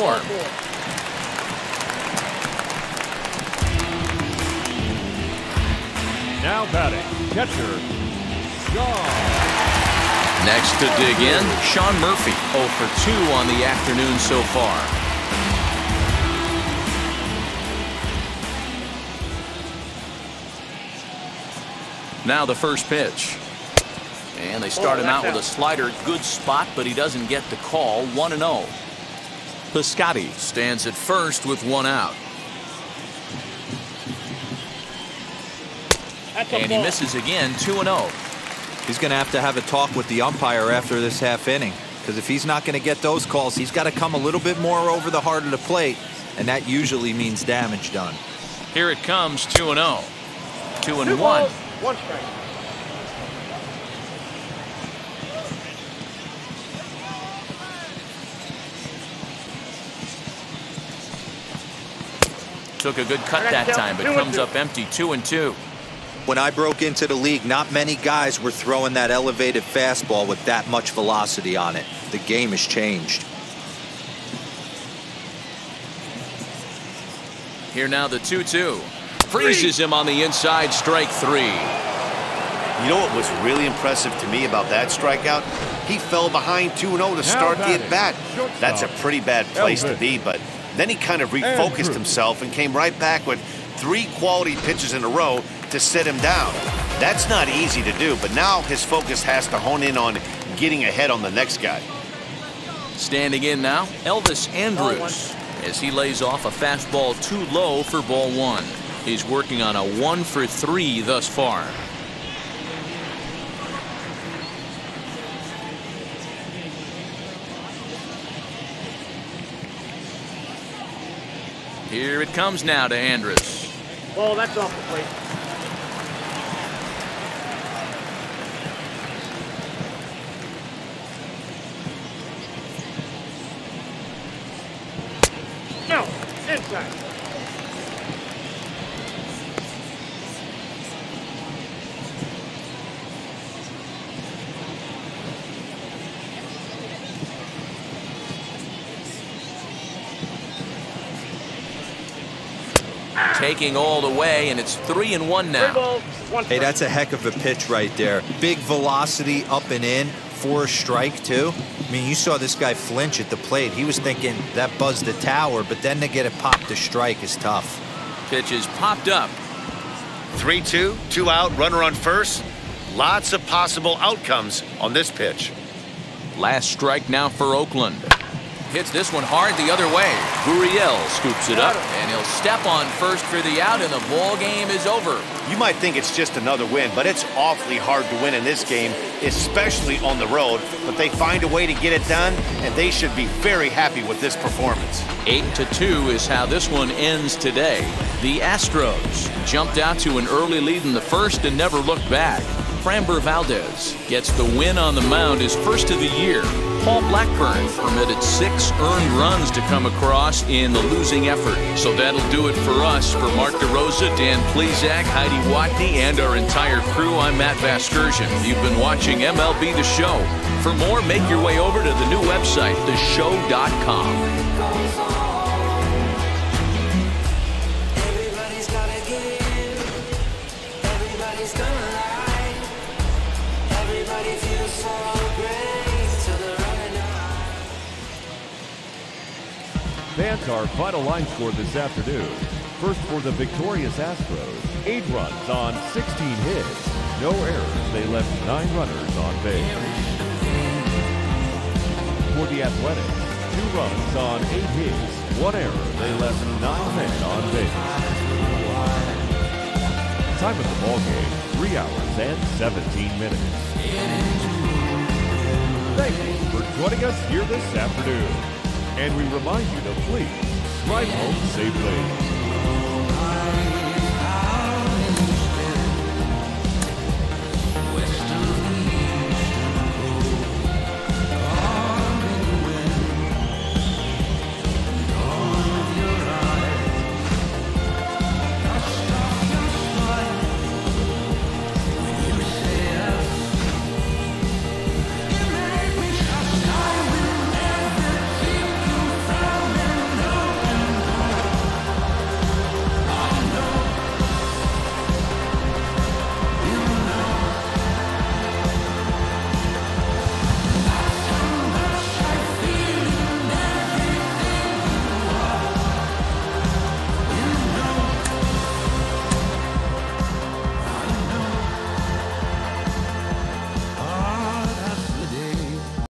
Now batting, catcher, Straw. Next to dig in, Sean Murphy, 0 for 2 on the afternoon so far. Now the first pitch. And they start him out with a slider. Good spot, but he doesn't get the call. 1-0. Piscotty stands at first with 1 out. And he misses again. 2-0. He's going to have a talk with the umpire after this half inning. Because if he's not going to get those calls, he's got to come a little bit more over the heart of the plate. And that usually means damage done. Here it comes. 2-0. 2-1. 1 strike. Took a good cut that time, but comes up empty. 2-2. When I broke into the league, not many guys were throwing that elevated fastball with that much velocity on it. The game has changed. Here now, the 2-2. Freezes him on the inside, strike 3. You know what was really impressive to me about that strikeout? He fell behind 2-0 to start the at-bat. That's a pretty bad place to be, but then he kind of refocused himself and came right back with 3 quality pitches in a row to sit him down. That's not easy to do, but now his focus has to hone in on getting ahead on the next guy. Standing in now, Elvis Andrus, as he lays off a fastball too low for ball 1. He's working on a 1 for 3 thus far. Here it comes now to Andrus. Well, that's off the plate. No, inside. Taking all the way, and it's 3-1 now. Hey, that's a heck of a pitch right there. Big velocity up and in for a strike, too. I mean, you saw this guy flinch at the plate. He was thinking that buzzed the tower, but then to get it popped to strike is tough. Pitch is popped up. 3-2, two out, runner on first. Lots of possible outcomes on this pitch. Last strike now for Oakland. Hits this one hard the other way. Gurriel scoops it up, and he'll step on first for the out, and the ball game is over. You might think it's just another win, but it's awfully hard to win in this game, especially on the road. But they find a way to get it done, and they should be very happy with this performance. 8-2 is how this one ends today. The Astros jumped out to an early lead in the first and never looked back. Framber Valdez gets the win on the mound, his first of the year. Paul Blackburn permitted 6 earned runs to come across in the losing effort. So that'll do it for us. For Mark DeRosa, Dan Plesac, Heidi Watney, and our entire crew, I'm Matt Vasgersian. You've been watching MLB The Show. For more, make your way over to the new website, theshow.com. That's our final line score this afternoon. First for the victorious Astros, 8 runs on 16 hits. No errors, they left 9 runners on base. For the Athletics, 2 runs on 8 hits. 1 error, they left 9 men on base. Time of the ballgame, 3 hours and 17 minutes. Thank you for joining us here this afternoon. And we remind you to please drive home safely.